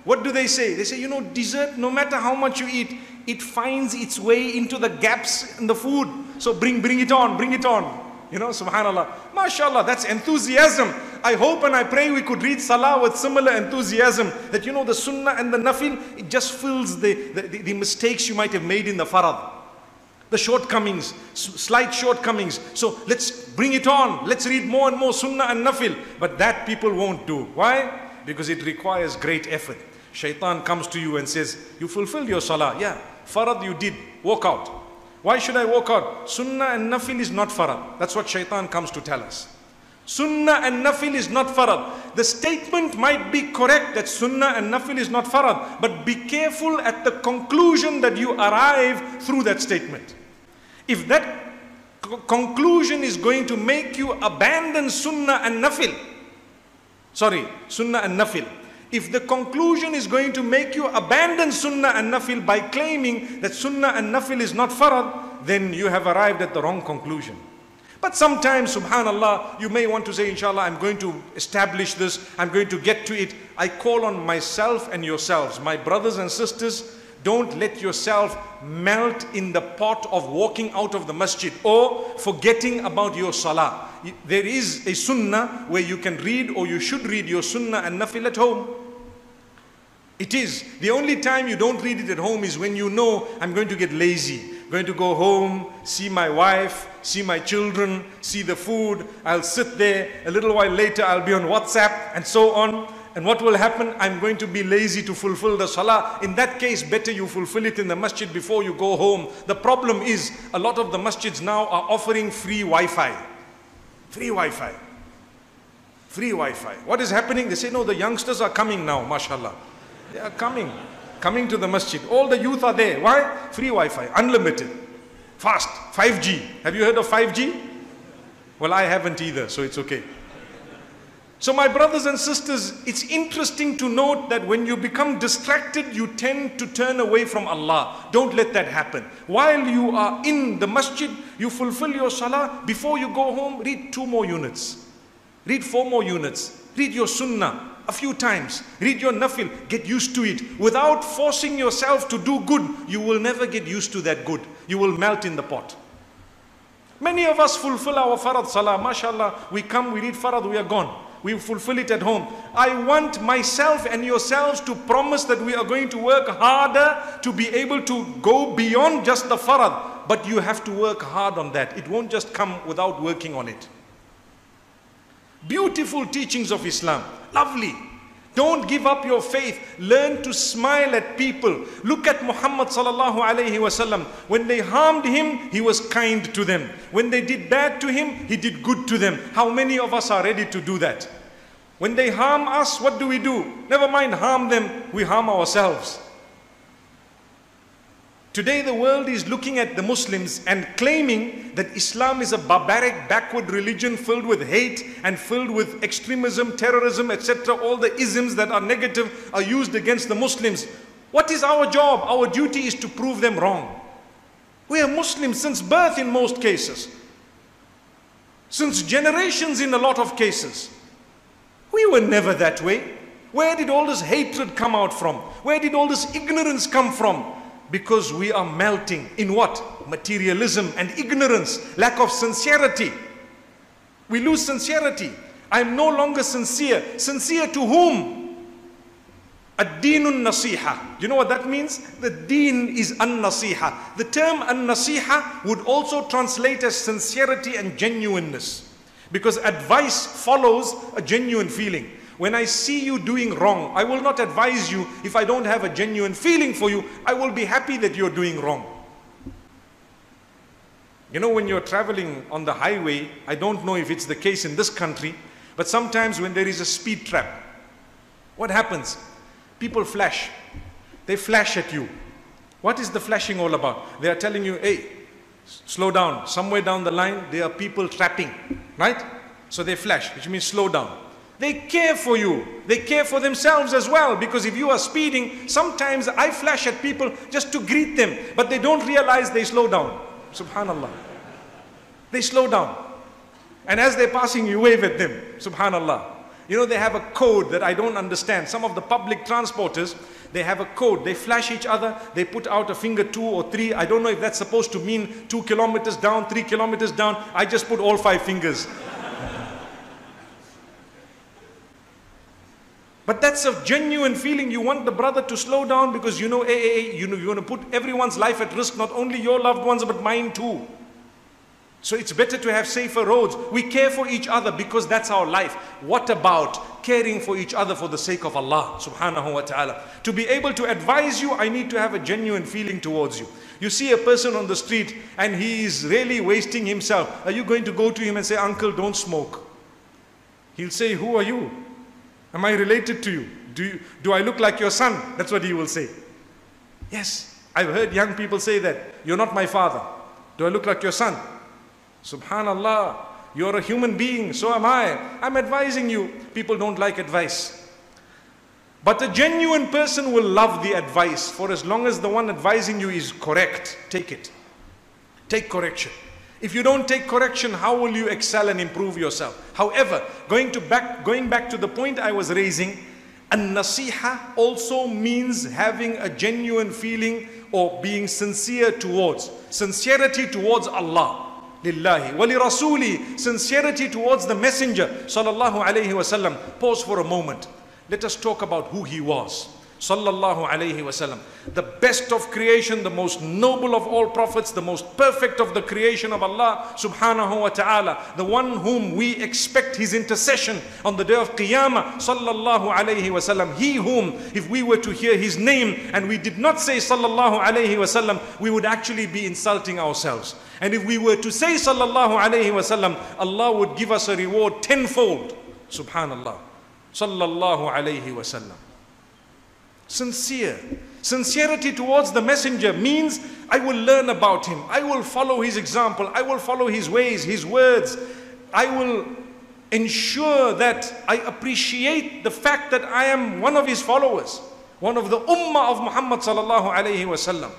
what do they say? They say, you know, dessert, no matter how much you eat, it finds its way into the gaps in the food. So bring, bring it on, bring it on. You know, subhanallah. MashaAllah, that's enthusiasm. I hope and I pray we could read Salah with similar enthusiasm. That, you know, the Sunnah and the Nafil, it just fills the, the, the, the mistakes you might have made in the Farad. The shortcomings, slight shortcomings. So let's bring it on. Let's read more and more Sunnah and Nafil. But that people won't do. Why? Because it requires great effort. Shaitan comes to you and says, you fulfilled your Salah. Yeah, Farad you did. Walk out. Why should I walk out? Sunnah and Nafil is not Farad. That's what Shaitan comes to tell us. Sunnah and Nafil is not Farad. The statement might be correct that Sunnah and Nafil is not Farad. But be careful at the conclusion that you arrive through that statement. If that conclusion is going to make you abandon Sunnah and Nafil. Sorry, Sunnah and Nafil. If the conclusion is going to make you abandon Sunnah and Nafil by claiming that Sunnah and Nafil is not Farad, then you have arrived at the wrong conclusion. But sometimes, subhanallah, you may want to say, inshallah, I'm going to establish this, I'm going to get to it. I call on myself and yourselves, my brothers and sisters, don't let yourself melt in the pot of walking out of the masjid or forgetting about your salah. There is a sunnah where you can read, or you should read your sunnah and nafil at home. It is. The only time you don't read it at home is when you know, I'm going to get lazy. I'm going to go home, see my wife, see my children, see the food. I'll sit there. A little while later, I'll be on WhatsApp and so on. And what will happen? I'm going to be lazy to fulfill the salah. In that case, better you fulfill it in the masjid before you go home. The problem is, a lot of the masjids now are offering free Wi-Fi. Free Wi-Fi. Free Wi-Fi. What is happening? They say, no, the youngsters are coming now, mashallah. They are coming. Coming to the masjid. All the youth are there. Why? Free Wi-Fi. Unlimited. Fast. five G. Have you heard of five G? Well, I haven't either, so it's okay. So my brothers and sisters, it's interesting to note that when you become distracted, you tend to turn away from Allah. Don't let that happen. While you are in the masjid, you fulfill your salah. Before you go home, read two more units. Read four more units. Read your sunnah a few times. Read your nafil. Get used to it. Without forcing yourself to do good, you will never get used to that good. You will melt in the pot. Many of us fulfill our farad salah. MashaAllah, we come, we read farad, we are gone. We fulfill it at home. I want myself and yourselves to promise that we are going to work harder to be able to go beyond just the farad. But you have to work hard on that. It won't just come without working on it. Beautiful teachings of Islam. Lovely. Don't give up your faith. Learn to smile at people. Look at Muhammad Sallallahu Alaihi Wasallam. When they harmed him, he was kind to them. When they did bad to him, he did good to them. How many of us are ready to do that? When they harm us, what do we do? Never mind harm them, we harm ourselves. Today the world is looking at the Muslims and claiming that Islam is a barbaric, backward religion filled with hate and filled with extremism, terrorism, et cetera. All the isms that are negative are used against the Muslims. What is our job? Our duty is to prove them wrong. We are Muslims since birth in most cases. Since generations in a lot of cases. We were never that way. Where did all this hatred come out from? Where did all this ignorance come from? Because we are melting in what? Materialism and ignorance, lack of sincerity. We lose sincerity. I am no longer sincere. Sincere to whom? Ad-deenun nasiha. You know what that means? The deen is an-nasiha. The term an-nasiha would also translate as sincerity and genuineness. Because advice follows a genuine feeling. When I see you doing wrong, I will not advise you if I don't have a genuine feeling for you. I will be happy that you're doing wrong. You know, when you're traveling on the highway, I don't know if it's the case in this country, but sometimes when there is a speed trap, what happens? People flash. They flash at you. What is the flashing all about? They are telling you, hey, slow down. Somewhere down the line, there are people trapping, right? So they flash, which means slow down. They care for you. They care for themselves as well. Because if you are speeding, sometimes I flash at people just to greet them. But they don't realize they slow down. Subhanallah. They slow down. And as they're passing, you wave at them. Subhanallah. You know, they have a code that I don't understand. Some of the public transporters, They have a code. They flash each other. They put out a finger two or three. I don't know if that's supposed to mean two kilometers down, three kilometers down. I just put all five fingers. But that's a genuine feeling. You want the brother to slow down because you know, hey, hey, hey, you know, you want to put everyone's life at risk, not only your loved ones, but mine too. So it's better to have safer roads. We care for each other because that's our life. What about caring for each other for the sake of Allah Subhanahu Wa Ta'ala? To be able to advise you, I need to have a genuine feeling towards you. You see a person on the street and he is really wasting himself. Are you going to go to him and say, uncle, don't smoke? He'll say, who are you? Am I related to you? Do, you, do I look like your son? That's what he will say. Yes, I've heard young people say that. You're not my father. Do I look like your son? Subhanallah, you're a human being. So am I. I'm advising you. People don't like advice. But a genuine person will love the advice. For as long as the one advising you is correct, take it. Take correction. If you don't take correction, how will you excel and improve yourself? However, going to back, going back to the point I was raising, an-nasiha also means having a genuine feeling or being sincere towards. Sincerity towards Allah, lillahi wa li rasuli. Sincerity towards the messenger, sallallahu alayhi wasallam. Pause for a moment. Let us talk about who he was. Sallallahu Alaihi Wasallam, the best of creation, the most noble of all prophets, the most perfect of the creation of Allah Subhanahu Wa Ta'ala, the one whom we expect his intercession on the day of Qiyamah. Sallallahu Alaihi Wasallam, he whom if we were to hear his name and we did not say Sallallahu Alaihi Wasallam, we would actually be insulting ourselves. And if we were to say Sallallahu Alaihi Wasallam, Allah would give us a reward tenfold. Subhanallah. Sallallahu Alaihi Wasallam. Sincere. Sincerity towards the messenger means I will learn about him. I will follow his example. I will follow his ways, his words. I will ensure that I appreciate the fact that I am one of his followers, one of the ummah of Muhammad Sallallahu Alaihi Wasallam.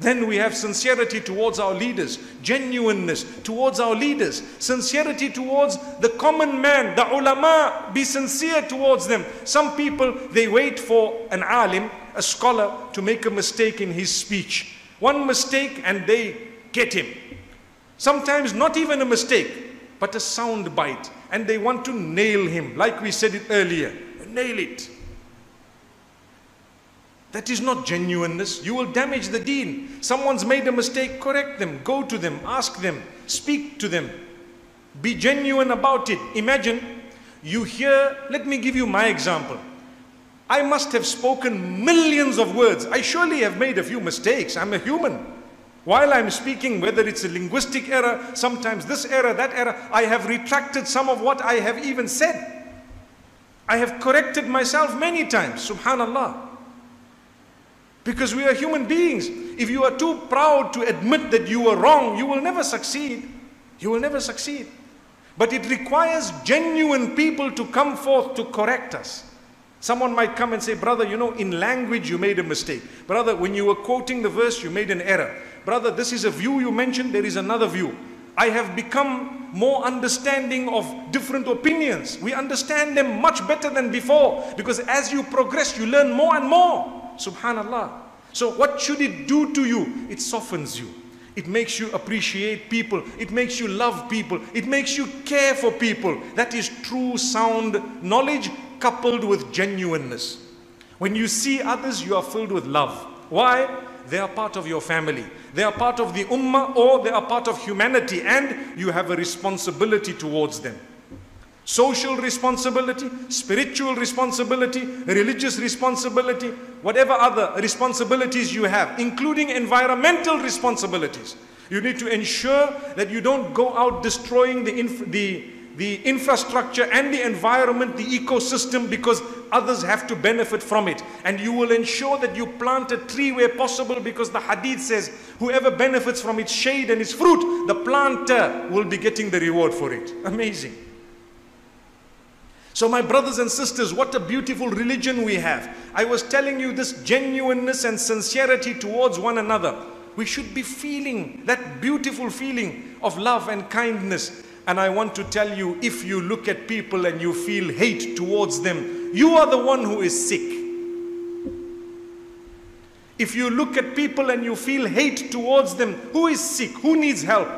Then we have sincerity towards our leaders, genuineness towards our leaders, sincerity towards the common man, the ulama. Be sincere towards them. Some people, they wait for an alim, a scholar, to make a mistake in his speech. One mistake and they get him. Sometimes not even a mistake, but a sound bite. And they want to nail him, like we said it earlier. Nail it. That is not genuineness. You will damage the deen. Someone's made a mistake, correct them, go to them, ask them, speak to them. Be genuine about it. Imagine you hear, let me give you my example. I must have spoken millions of words. I surely have made a few mistakes. I'm a human. While I'm speaking, whether it's a linguistic error, sometimes this error, that error, I have retracted some of what I have even said. I have corrected myself many times. Subhanallah. Because we are human beings. If you are too proud to admit that you were wrong, you will never succeed. You will never succeed. But it requires genuine people to come forth to correct us. Someone might come and say, brother, you know, in language you made a mistake. Brother, when you were quoting the verse, you made an error. Brother, this is a view you mentioned, there is another view. I have become more understanding of different opinions. We understand them much better than before. Because as you progress, you learn more and more. Subhanallah. So what should it do to you? It softens you. It makes you appreciate people. It makes you love people. It makes you care for people. That is true sound knowledge coupled with genuineness. When you see others, you are filled with love. Why? They are part of your family. They are part of the ummah, or they are part of humanity, and you have a responsibility towards them. Social responsibility, spiritual responsibility, religious responsibility, whatever other responsibilities you have, including environmental responsibilities. You need to ensure that you don't go out destroying the, inf the, the infrastructure and the environment, the ecosystem, because others have to benefit from it. And you will ensure that you plant a tree where possible, because the hadith says, whoever benefits from its shade and its fruit, the planter will be getting the reward for it. Amazing. So my brothers and sisters, what a beautiful religion we have. I was telling you this genuineness and sincerity towards one another. We should be feeling that beautiful feeling of love and kindness. And I want to tell you, if you look at people and you feel hate towards them, you are the one who is sick. If you look at people and you feel hate towards them, who is sick? Who needs help?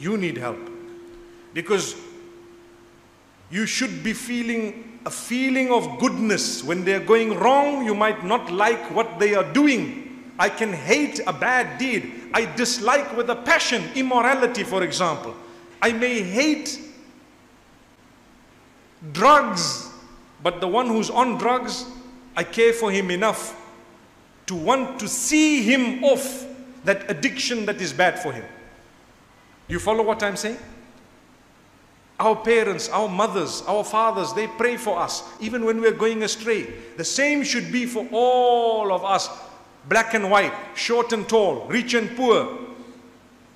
You need help. Because you should be feeling a feeling of goodness. When they're going wrong, you might not like what they are doing. I can hate a bad deed. I dislike with a passion immorality, for example. I may hate drugs, but the one who's on drugs, I care for him enough to want to see him off that addiction that is bad for him. Do you follow what I'm saying? Our parents, our mothers, our fathers, they pray for us, even when we're going astray. The same should be for all of us, black and white, short and tall, rich and poor,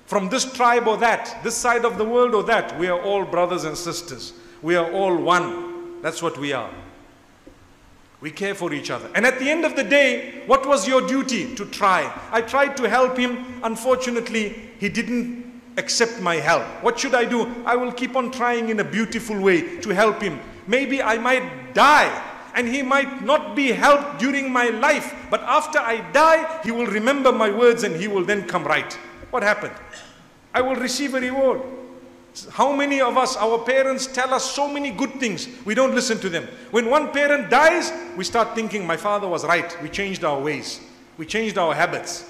from this tribe or that, this side of the world or that. We are all brothers and sisters. We are all one. That's what we are. We care for each other. And at the end of the day, what was your duty? To try. I tried to help him. Unfortunately, he didn't accept my help. What should I do? I will keep on trying in a beautiful way to help him. Maybe I might die and he might not be helped during my life, but after I die, he will remember my words and he will then come right. What happened? I will receive a reward. How many of us, our parents tell us so many good things, we don't listen to them. When one parent dies, we start thinking, my father was right. We changed our ways. We changed our habits.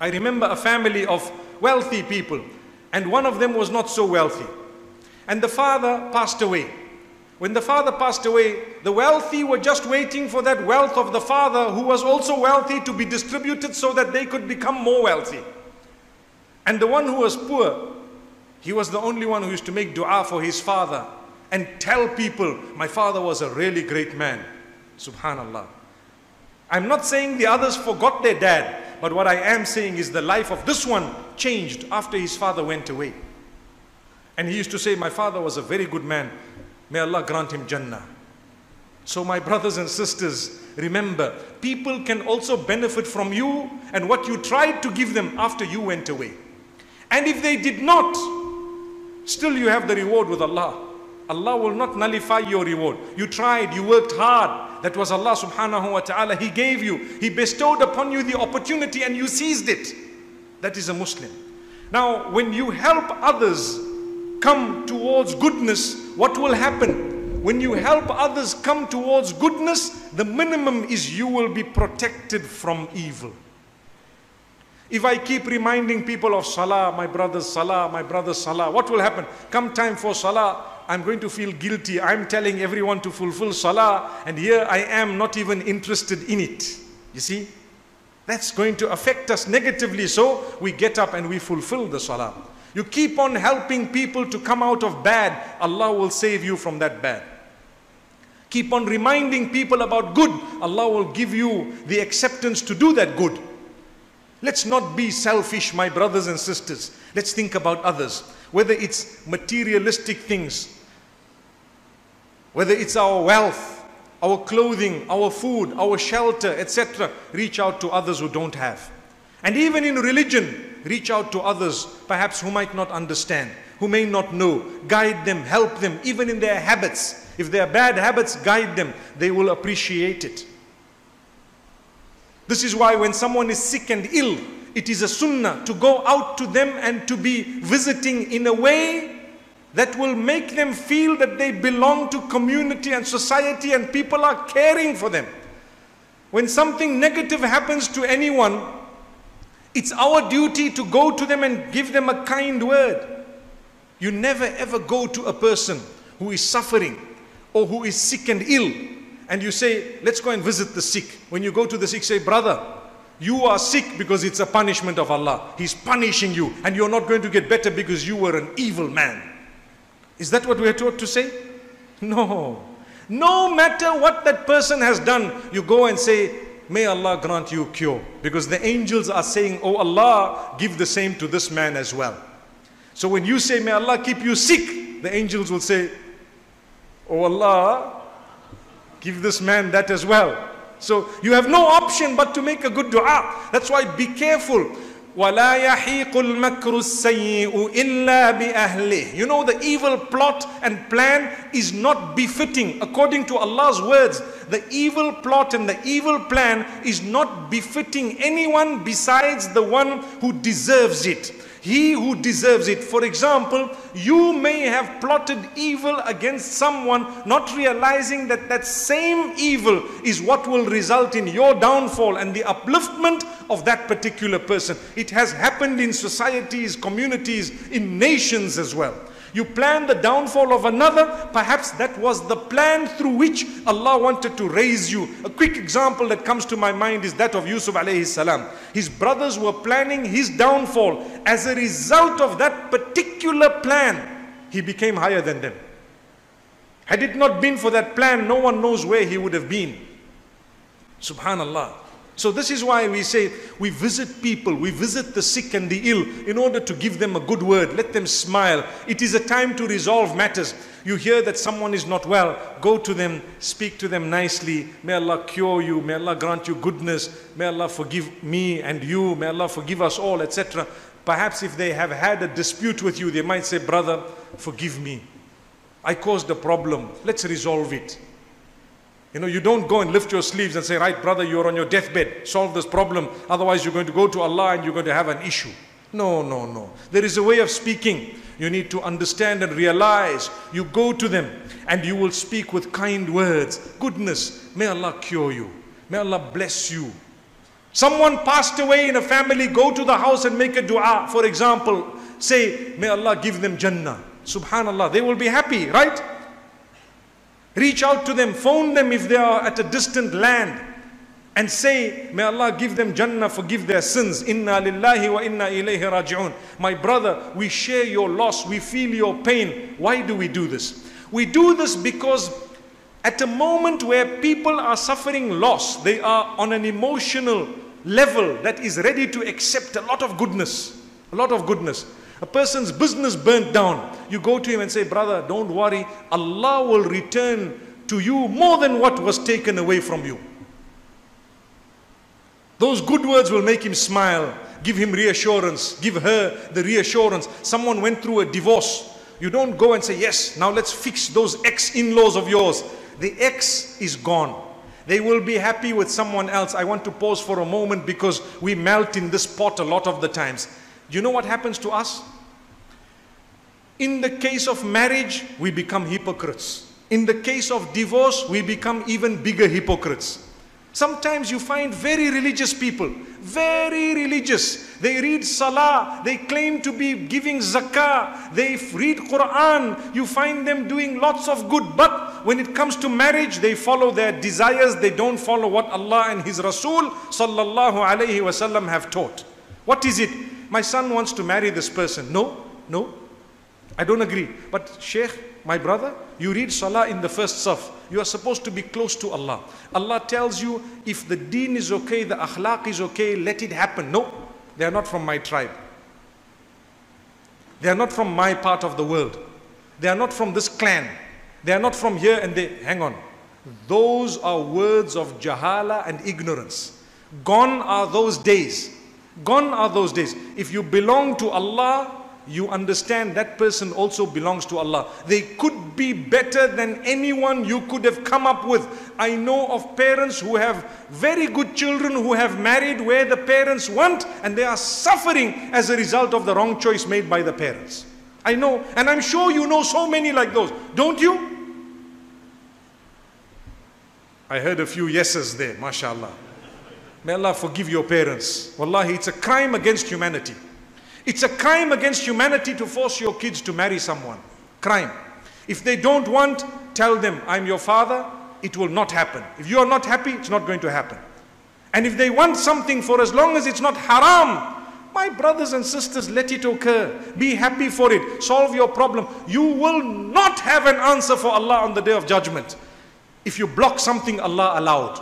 I remember a family of wealthy people, and one of them was not so wealthy, and the father passed away. When the father passed away, the wealthy were just waiting for that wealth of the father, who was also wealthy, to be distributed so that they could become more wealthy. And the one who was poor, he was the only one who used to make dua for his father and tell people, my father was a really great man. Subhanallah. I'm not saying the others forgot their dad, but what I am saying is the life of this one changed after his father went away. And he used to say, my father was a very good man. May Allah grant him Jannah. So my brothers and sisters, remember, people can also benefit from you and what you tried to give them after you went away. And if they did not, still you have the reward with Allah. Allah will not nullify your reward. You tried, you worked hard. That was Allah Subhanahu Wa Ta'ala. He gave you, He bestowed upon you the opportunity and you seized it. That is a Muslim. Now, when you help others come towards goodness, what will happen? When you help others come towards goodness, the minimum is you will be protected from evil. If I keep reminding people of Salah, my brother's Salah, my brother's Salah, what will happen? Come time for Salah, I'm going to feel guilty. I'm telling everyone to fulfill Salah, and here I am not even interested in it. You see? That's going to affect us negatively, so we get up and we fulfill the Salah. You keep on helping people to come out of bad, Allah will save you from that bad. Keep on reminding people about good, Allah will give you the acceptance to do that good. Let's not be selfish, my brothers and sisters. Let's think about others. Whether it's materialistic things, whether it's our wealth, our clothing, our food, our shelter, et cetera, reach out to others who don't have. And even in religion, reach out to others, perhaps who might not understand, who may not know. Guide them, help them, even in their habits. If they are bad habits, guide them. They will appreciate it. This is why when someone is sick and ill, it is a sunnah to go out to them and to be visiting in a way that will make them feel that they belong to community and society and people are caring for them. When something negative happens to anyone, it's our duty to go to them and give them a kind word. You never ever go to a person who is suffering or who is sick and ill and you say, let's go and visit the sick. When you go to the sick, say, brother, you are sick because it's a punishment of Allah. He's punishing you and you're not going to get better because you were an evil man. Is that what we're taught to say? No. No matter what that person has done, you go and say, may Allah grant you cure. Because the angels are saying, oh Allah, give the same to this man as well. So when you say, may Allah keep you sick, the angels will say, oh Allah, give this man that as well. So you have no option but to make a good dua. That's why be careful. وَلَا يَحِيقُ الْمَكْرُ السَّيِّئُ إِلَّا بِأَهْلِهِ. You know, the evil plot and plan is not befitting, according to Allah's words, the evil plot and the evil plan is not befitting anyone besides the one who deserves it. He who deserves it. For example, you may have plotted evil against someone, not realizing that that same evil is what will result in your downfall and the upliftment of that particular person. It has happened in societies, communities, in nations as well. You plan the downfall of another, perhaps that was the plan through which Allah wanted to raise you. A quick example that comes to my mind is that of Yusuf alayhi salam. His brothers were planning his downfall. As a result of that particular plan, he became higher than them. Had it not been for that plan, no one knows where he would have been. Subhanallah. So this is why we say we visit people, we visit the sick and the ill in order to give them a good word, let them smile. It is a time to resolve matters. You hear that someone is not well, go to them, speak to them nicely. May Allah cure you, may Allah grant you goodness, may Allah forgive me and you, may Allah forgive us all, et cetera. Perhaps if they have had a dispute with you, they might say, brother, forgive me. I caused a problem, let's resolve it. You know, you don't go and lift your sleeves and say, right, brother, you're on your deathbed, solve this problem. Otherwise, you're going to go to Allah and you're going to have an issue. No, no, no. There is a way of speaking. You need to understand and realize. You go to them and you will speak with kind words. Goodness, may Allah cure you. May Allah bless you. Someone passed away in a family, go to the house and make a dua. For example, say, may Allah give them Jannah. Subhanallah, they will be happy, right? Reach out to them, phone them if they are at a distant land and say, may Allah give them Jannah, forgive their sins. Inna lillahi wa inna ilayhi raji'un. My brother, we share your loss, we feel your pain. Why do we do this? We do this because at a moment where people are suffering loss, they are on an emotional level that is ready to accept a lot of goodness, a lot of goodness. A person's business burnt down. You go to him and say, brother, don't worry. Allah will return to you more than what was taken away from you. Those good words will make him smile, give him reassurance, give her the reassurance. Someone went through a divorce. You don't go and say, yes, now let's fix those ex-in-laws of yours. The ex is gone. They will be happy with someone else. I want to pause for a moment because we melt in this pot a lot of the times. You know what happens to us? In the case of marriage, we become hypocrites. In the case of divorce, we become even bigger hypocrites. Sometimes you find very religious people, very religious. They read Salah, they claim to be giving Zakah, they read Quran. You find them doing lots of good, but when it comes to marriage, they follow their desires. They don't follow what Allah and His Rasul Sallallahu Alaihi Wasallam have taught. What is it? My son wants to marry this person. No, no, I don't agree. But Sheikh, my brother, you read Salah in the first saf. You are supposed to be close to Allah. Allah tells you, if the deen is okay, the akhlaq is okay, let it happen. No, they are not from my tribe. They are not from my part of the world. They are not from this clan. They are not from here and they, hang on. Those are words of jahala and ignorance. Gone are those days. Gone are those days. If you belong to Allah, you understand that person also belongs to Allah. They could be better than anyone you could have come up with. I know of parents who have very good children who have married where the parents want and they are suffering as a result of the wrong choice made by the parents. I know, and I'm sure you know so many like those, don't you? I heard a few yeses there, mashallah. May Allah forgive your parents. Wallahi, it's a crime against humanity. It's a crime against humanity to force your kids to marry someone. Crime. If they don't want, tell them, I'm your father, it will not happen. If you are not happy, it's not going to happen. And if they want something, for as long as it's not haram, my brothers and sisters, let it occur. Be happy for it. Solve your problem. You will not have an answer for Allah on the day of judgment if you block something Allah allowed.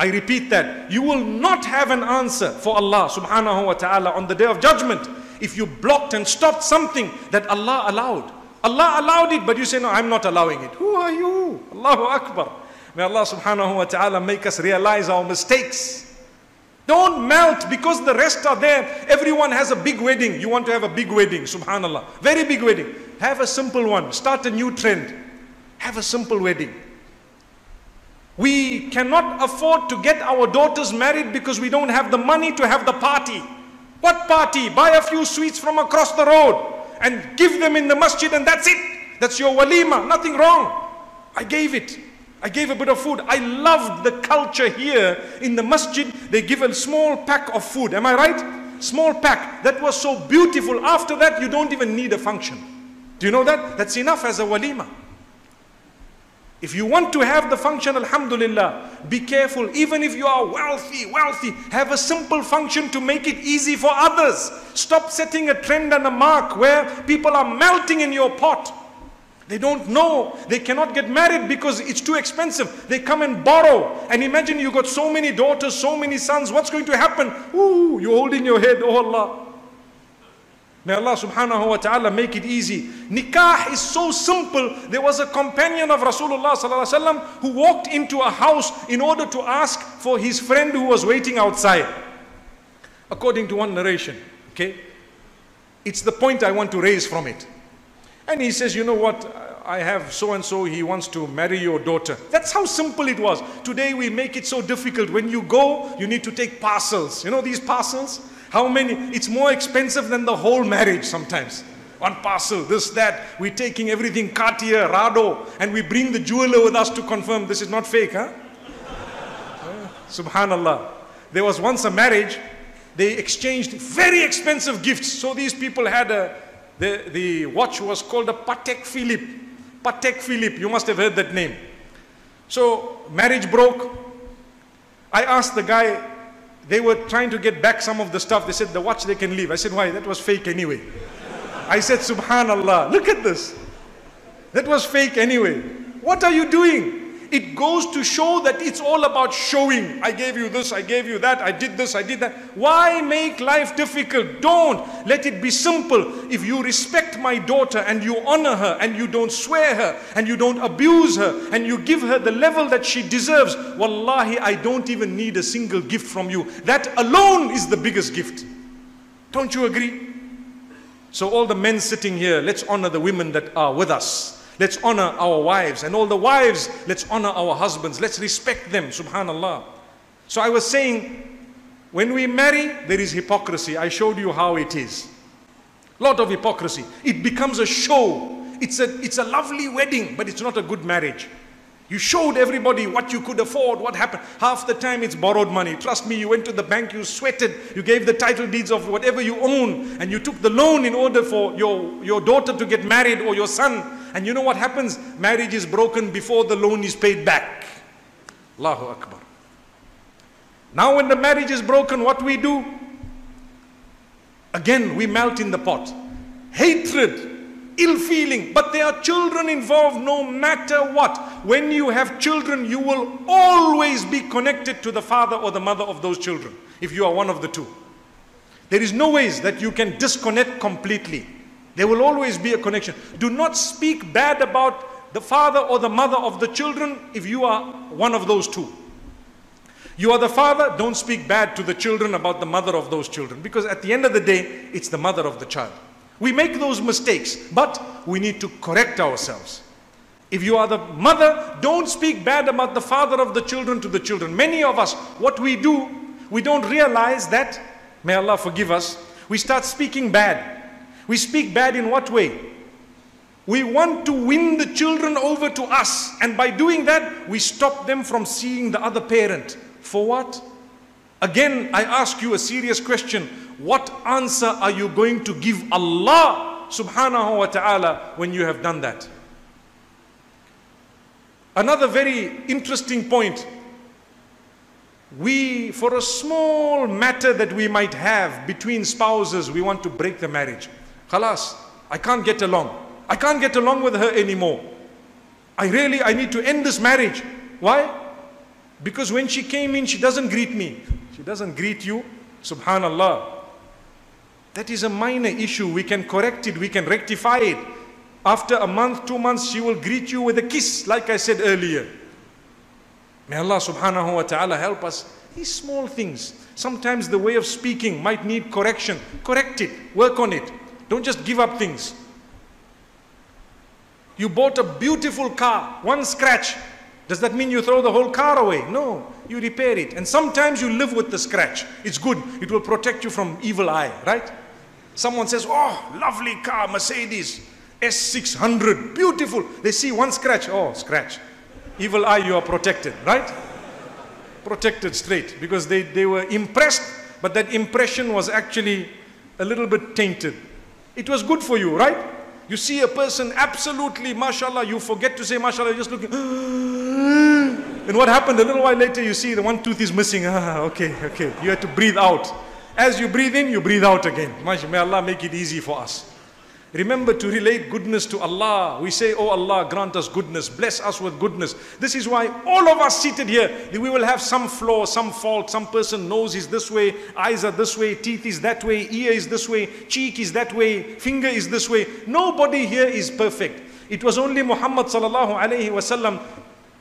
I repeat that, you will not have an answer for Allah Subhanahu Wa Ta'ala on the day of judgment if you blocked and stopped something that Allah allowed. Allah allowed it, but you say, no, I'm not allowing it. Who are you? Allahu Akbar. May Allah Subhanahu Wa Ta'ala make us realize our mistakes. Don't melt because the rest are there. Everyone has a big wedding. You want to have a big wedding, subhanallah. Very big wedding. Have a simple one. Start a new trend. Have a simple wedding. We cannot afford to get our daughters married because we don't have the money to have the party. What party? Buy a few sweets from across the road and give them in the masjid and that's it. That's your walima. Nothing wrong. I gave it. I gave a bit of food. I loved the culture here in the masjid. They give a small pack of food. Am I right? Small pack. That was so beautiful. After that, you don't even need a function. Do you know that? That's enough as a walima. If you want to have the function, alhamdulillah, be careful. Even if you are wealthy, wealthy, have a simple function to make it easy for others. Stop setting a trend and a mark where people are melting in your pot. They don't know. They cannot get married because it's too expensive. They come and borrow. And imagine you got so many daughters, so many sons. What's going to happen? Ooh, you're holding your head. Oh Allah. May Allah subhanahu wa ta'ala make it easy. Nikah is so simple. There was a companion of Rasulullah sallallahu alaihi wasallam who walked into a house in order to ask for his friend who was waiting outside. According to one narration. Okay. It's the point I want to raise from it. And he says, you know what, I have so-and-so, he wants to marry your daughter. That's how simple it was. Today we make it so difficult. When you go, you need to take parcels. You know these parcels? How many? It's more expensive than the whole marriage sometimes. One parcel, this, that. We're taking everything, Cartier, Rado, and we bring the jeweler with us to confirm this is not fake, huh? Subhanallah. There was once a marriage, they exchanged very expensive gifts. So these people had a... The, the watch was called a Patek Philippe. Patek Philippe, you must have heard that name. So marriage broke. I asked the guy, they were trying to get back some of the stuff. They said, the watch they can leave. I said, why? That was fake anyway. I said, Subhanallah, look at this. That was fake anyway. What are you doing? It goes to show that it's all about showing. I gave you this, I gave you that, I did this, I did that. Why make life difficult? Don't. Let it be simple. If you respect my daughter and you honor her and you don't swear her and you don't abuse her and you give her the level that she deserves, wallahi, I don't even need a single gift from you. That alone is the biggest gift. Don't you agree? So all the men sitting here, let's honor the women that are with us. Let's honor our wives, and all the wives, let's honor our husbands. Let's respect them, subhanallah. So I was saying, when we marry, there is hypocrisy. I showed you how it is. A lot of hypocrisy. It becomes a show. It's a, it's a lovely wedding, but it's not a good marriage. You showed everybody what you could afford, what happened. Half the time it's borrowed money. Trust me, you went to the bank, you sweated, you gave the title deeds of whatever you own, and you took the loan in order for your, your daughter to get married or your son. And you know what happens? Marriage is broken before the loan is paid back. Allahu Akbar. Now when the marriage is broken, what we do? Again, we melt in the pot. Hatred. Ill feeling, but there are children involved no matter what. When you have children, you will always be connected to the father or the mother of those children, if you are one of the two. There is no ways that you can disconnect completely. There will always be a connection. Do not speak bad about the father or the mother of the children if you are one of those two. You are the father, don't speak bad to the children about the mother of those children, because at the end of the day, it's the mother of the child. We make those mistakes, but we need to correct ourselves. If you are the mother, don't speak bad about the father of the children to the children. Many of us, what we do, we don't realize that, may Allah forgive us, we start speaking bad. We speak bad in what way? We want to win the children over to us, and by doing that, we stop them from seeing the other parent. For what? Again, I ask you a serious question. What answer are you going to give Allah subhanahu wa ta'ala when you have done that? Another very interesting point. We, for a small matter that we might have between spouses, we want to break the marriage. Khalas, I can't get along. I can't get along with her anymore. I really, I need to end this marriage. Why? Because when she came in, she doesn't greet me. She doesn't greet you. Subhanallah. That is a minor issue. We can correct it. We can rectify it. After a month, two months, she will greet you with a kiss, like I said earlier. May Allah subhanahu wa ta'ala help us. These small things. Sometimes the way of speaking might need correction. Correct it. Work on it. Don't just give up things. You bought a beautiful car, one scratch. Does that mean you throw the whole car away? No, you repair it. And sometimes you live with the scratch. It's good. It will protect you from evil eye, right? Someone says, oh, lovely car, Mercedes, S six hundred, beautiful. They see one scratch. Oh, scratch. Evil eye, you are protected, right? Protected straight, because they, they were impressed, but that impression was actually a little bit tainted. It was good for you, right? You see a person absolutely, mashallah, you forget to say mashallah, you're just looking. And what happened? A little while later, you see the one tooth is missing. Ah, okay, okay. You had to breathe out. As you breathe in, you breathe out again. May Allah make it easy for us. Remember to relate goodness to Allah. We say, oh Allah, grant us goodness. Bless us with goodness. This is why all of us seated here, we will have some flaw, some fault. Some person's nose is this way, eyes are this way, teeth is that way, ear is this way, cheek is that way, finger is this way. Nobody here is perfect. It was only Muhammad Sallallahu Alaihi Wasallam.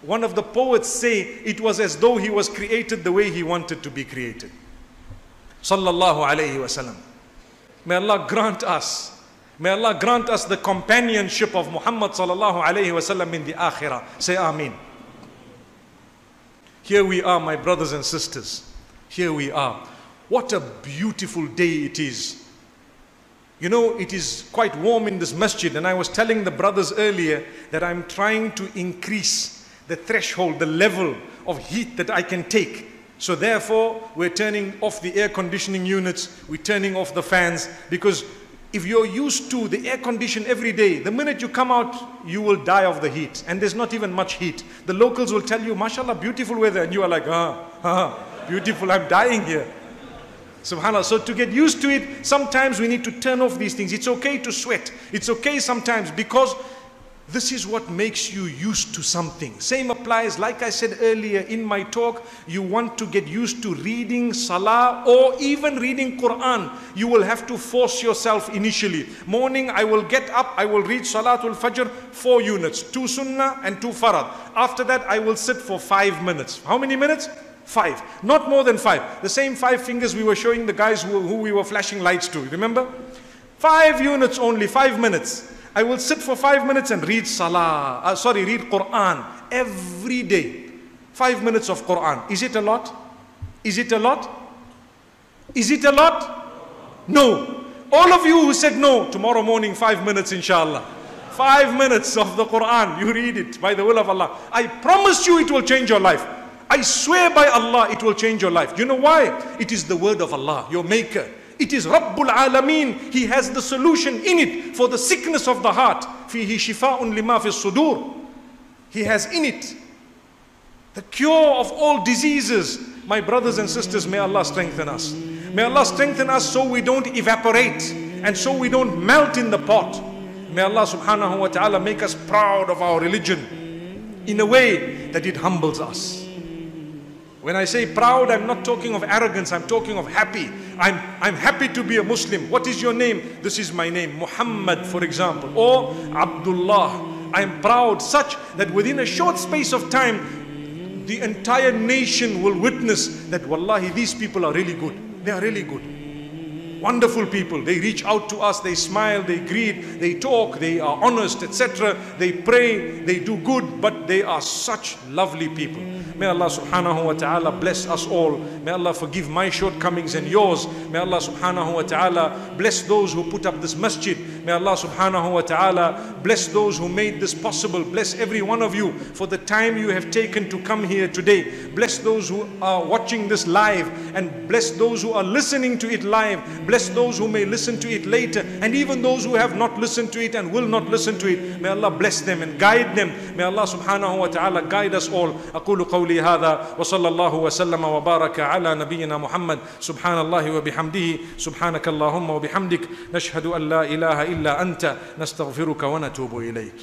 One of the poets say, it was as though he was created the way he wanted to be created. Sallallahu Alaihi Wasallam. May Allah grant us. May Allah grant us the companionship of Muhammad Sallallahu Alaihi Wasallam in the Akhirah. Say Amin. Here we are, my brothers and sisters. Here we are. What a beautiful day it is. You know, it is quite warm in this masjid, and I was telling the brothers earlier that I'm trying to increase the threshold, the level of heat that I can take. So therefore, we're turning off the air conditioning units, we're turning off the fans, because if you're used to the air condition every day, the minute you come out, you will die of the heat. And there's not even much heat. The locals will tell you, mashallah, beautiful weather. And you are like, ah, ah, beautiful, I'm dying here. Subhanallah. So to get used to it, sometimes we need to turn off these things. It's okay to sweat. It's okay sometimes, because this is what makes you used to something. Same applies, like I said earlier in my talk, you want to get used to reading Salah or even reading Quran. You will have to force yourself initially. Morning, I will get up, I will read Salatul Fajr, four units, two Sunnah and two Farad. After that, I will sit for five minutes. How many minutes? Five. Not more than five. The same five fingers we were showing the guys who, who we were flashing lights to, remember? Five units only, five minutes. I will sit for five minutes and read Salah, uh, sorry, read Quran every day. Five minutes of Quran. Is it a lot? Is it a lot? Is it a lot? No. All of you who said no, tomorrow morning, five minutes, inshallah. Five minutes of the Quran. You read it by the will of Allah. I promise you it will change your life. I swear by Allah it will change your life. You know why? It is the word of Allah, your maker. It is Rabbul Alameen. He has the solution in it for the sickness of the heart. Fihi shifa'un lima fi sudur. He has in it the cure of all diseases. My brothers and sisters, may Allah strengthen us. May Allah strengthen us so we don't evaporate and so we don't melt in the pot. May Allah Subhanahu Wa Ta'ala make us proud of our religion in a way that it humbles us. When I say proud, I'm not talking of arrogance, I'm talking of happy. I'm, I'm happy to be a Muslim. What is your name? This is my name, Muhammad, for example, or Abdullah. I'm proud such that within a short space of time, the entire nation will witness that, wallahi, these people are really good. They are really good. Wonderful people. They reach out to us, they smile, they greet, they talk, they are honest, et cetera. They pray, they do good, but they are such lovely people. May Allah Subhanahu Wa Ta'ala bless us all. May Allah forgive my shortcomings and yours. May Allah Subhanahu Wa Ta'ala bless those who put up this masjid. May Allah Subhanahu Wa Ta'ala bless those who made this possible. Bless every one of you for the time you have taken to come here today. Bless those who are watching this live, and bless those who are listening to it live. Bless those who may listen to it later, and even those who have not listened to it and will not listen to it. May Allah bless them and guide them. May Allah Subhanahu Wa Ta'ala guide us all. هذا وصلى الله وسلم وبارك على نبينا محمد سبحان الله وبحمده سبحانك اللهم وبحمدك نشهد أن لا إله إلا أنت نستغفرك ونتوب إليك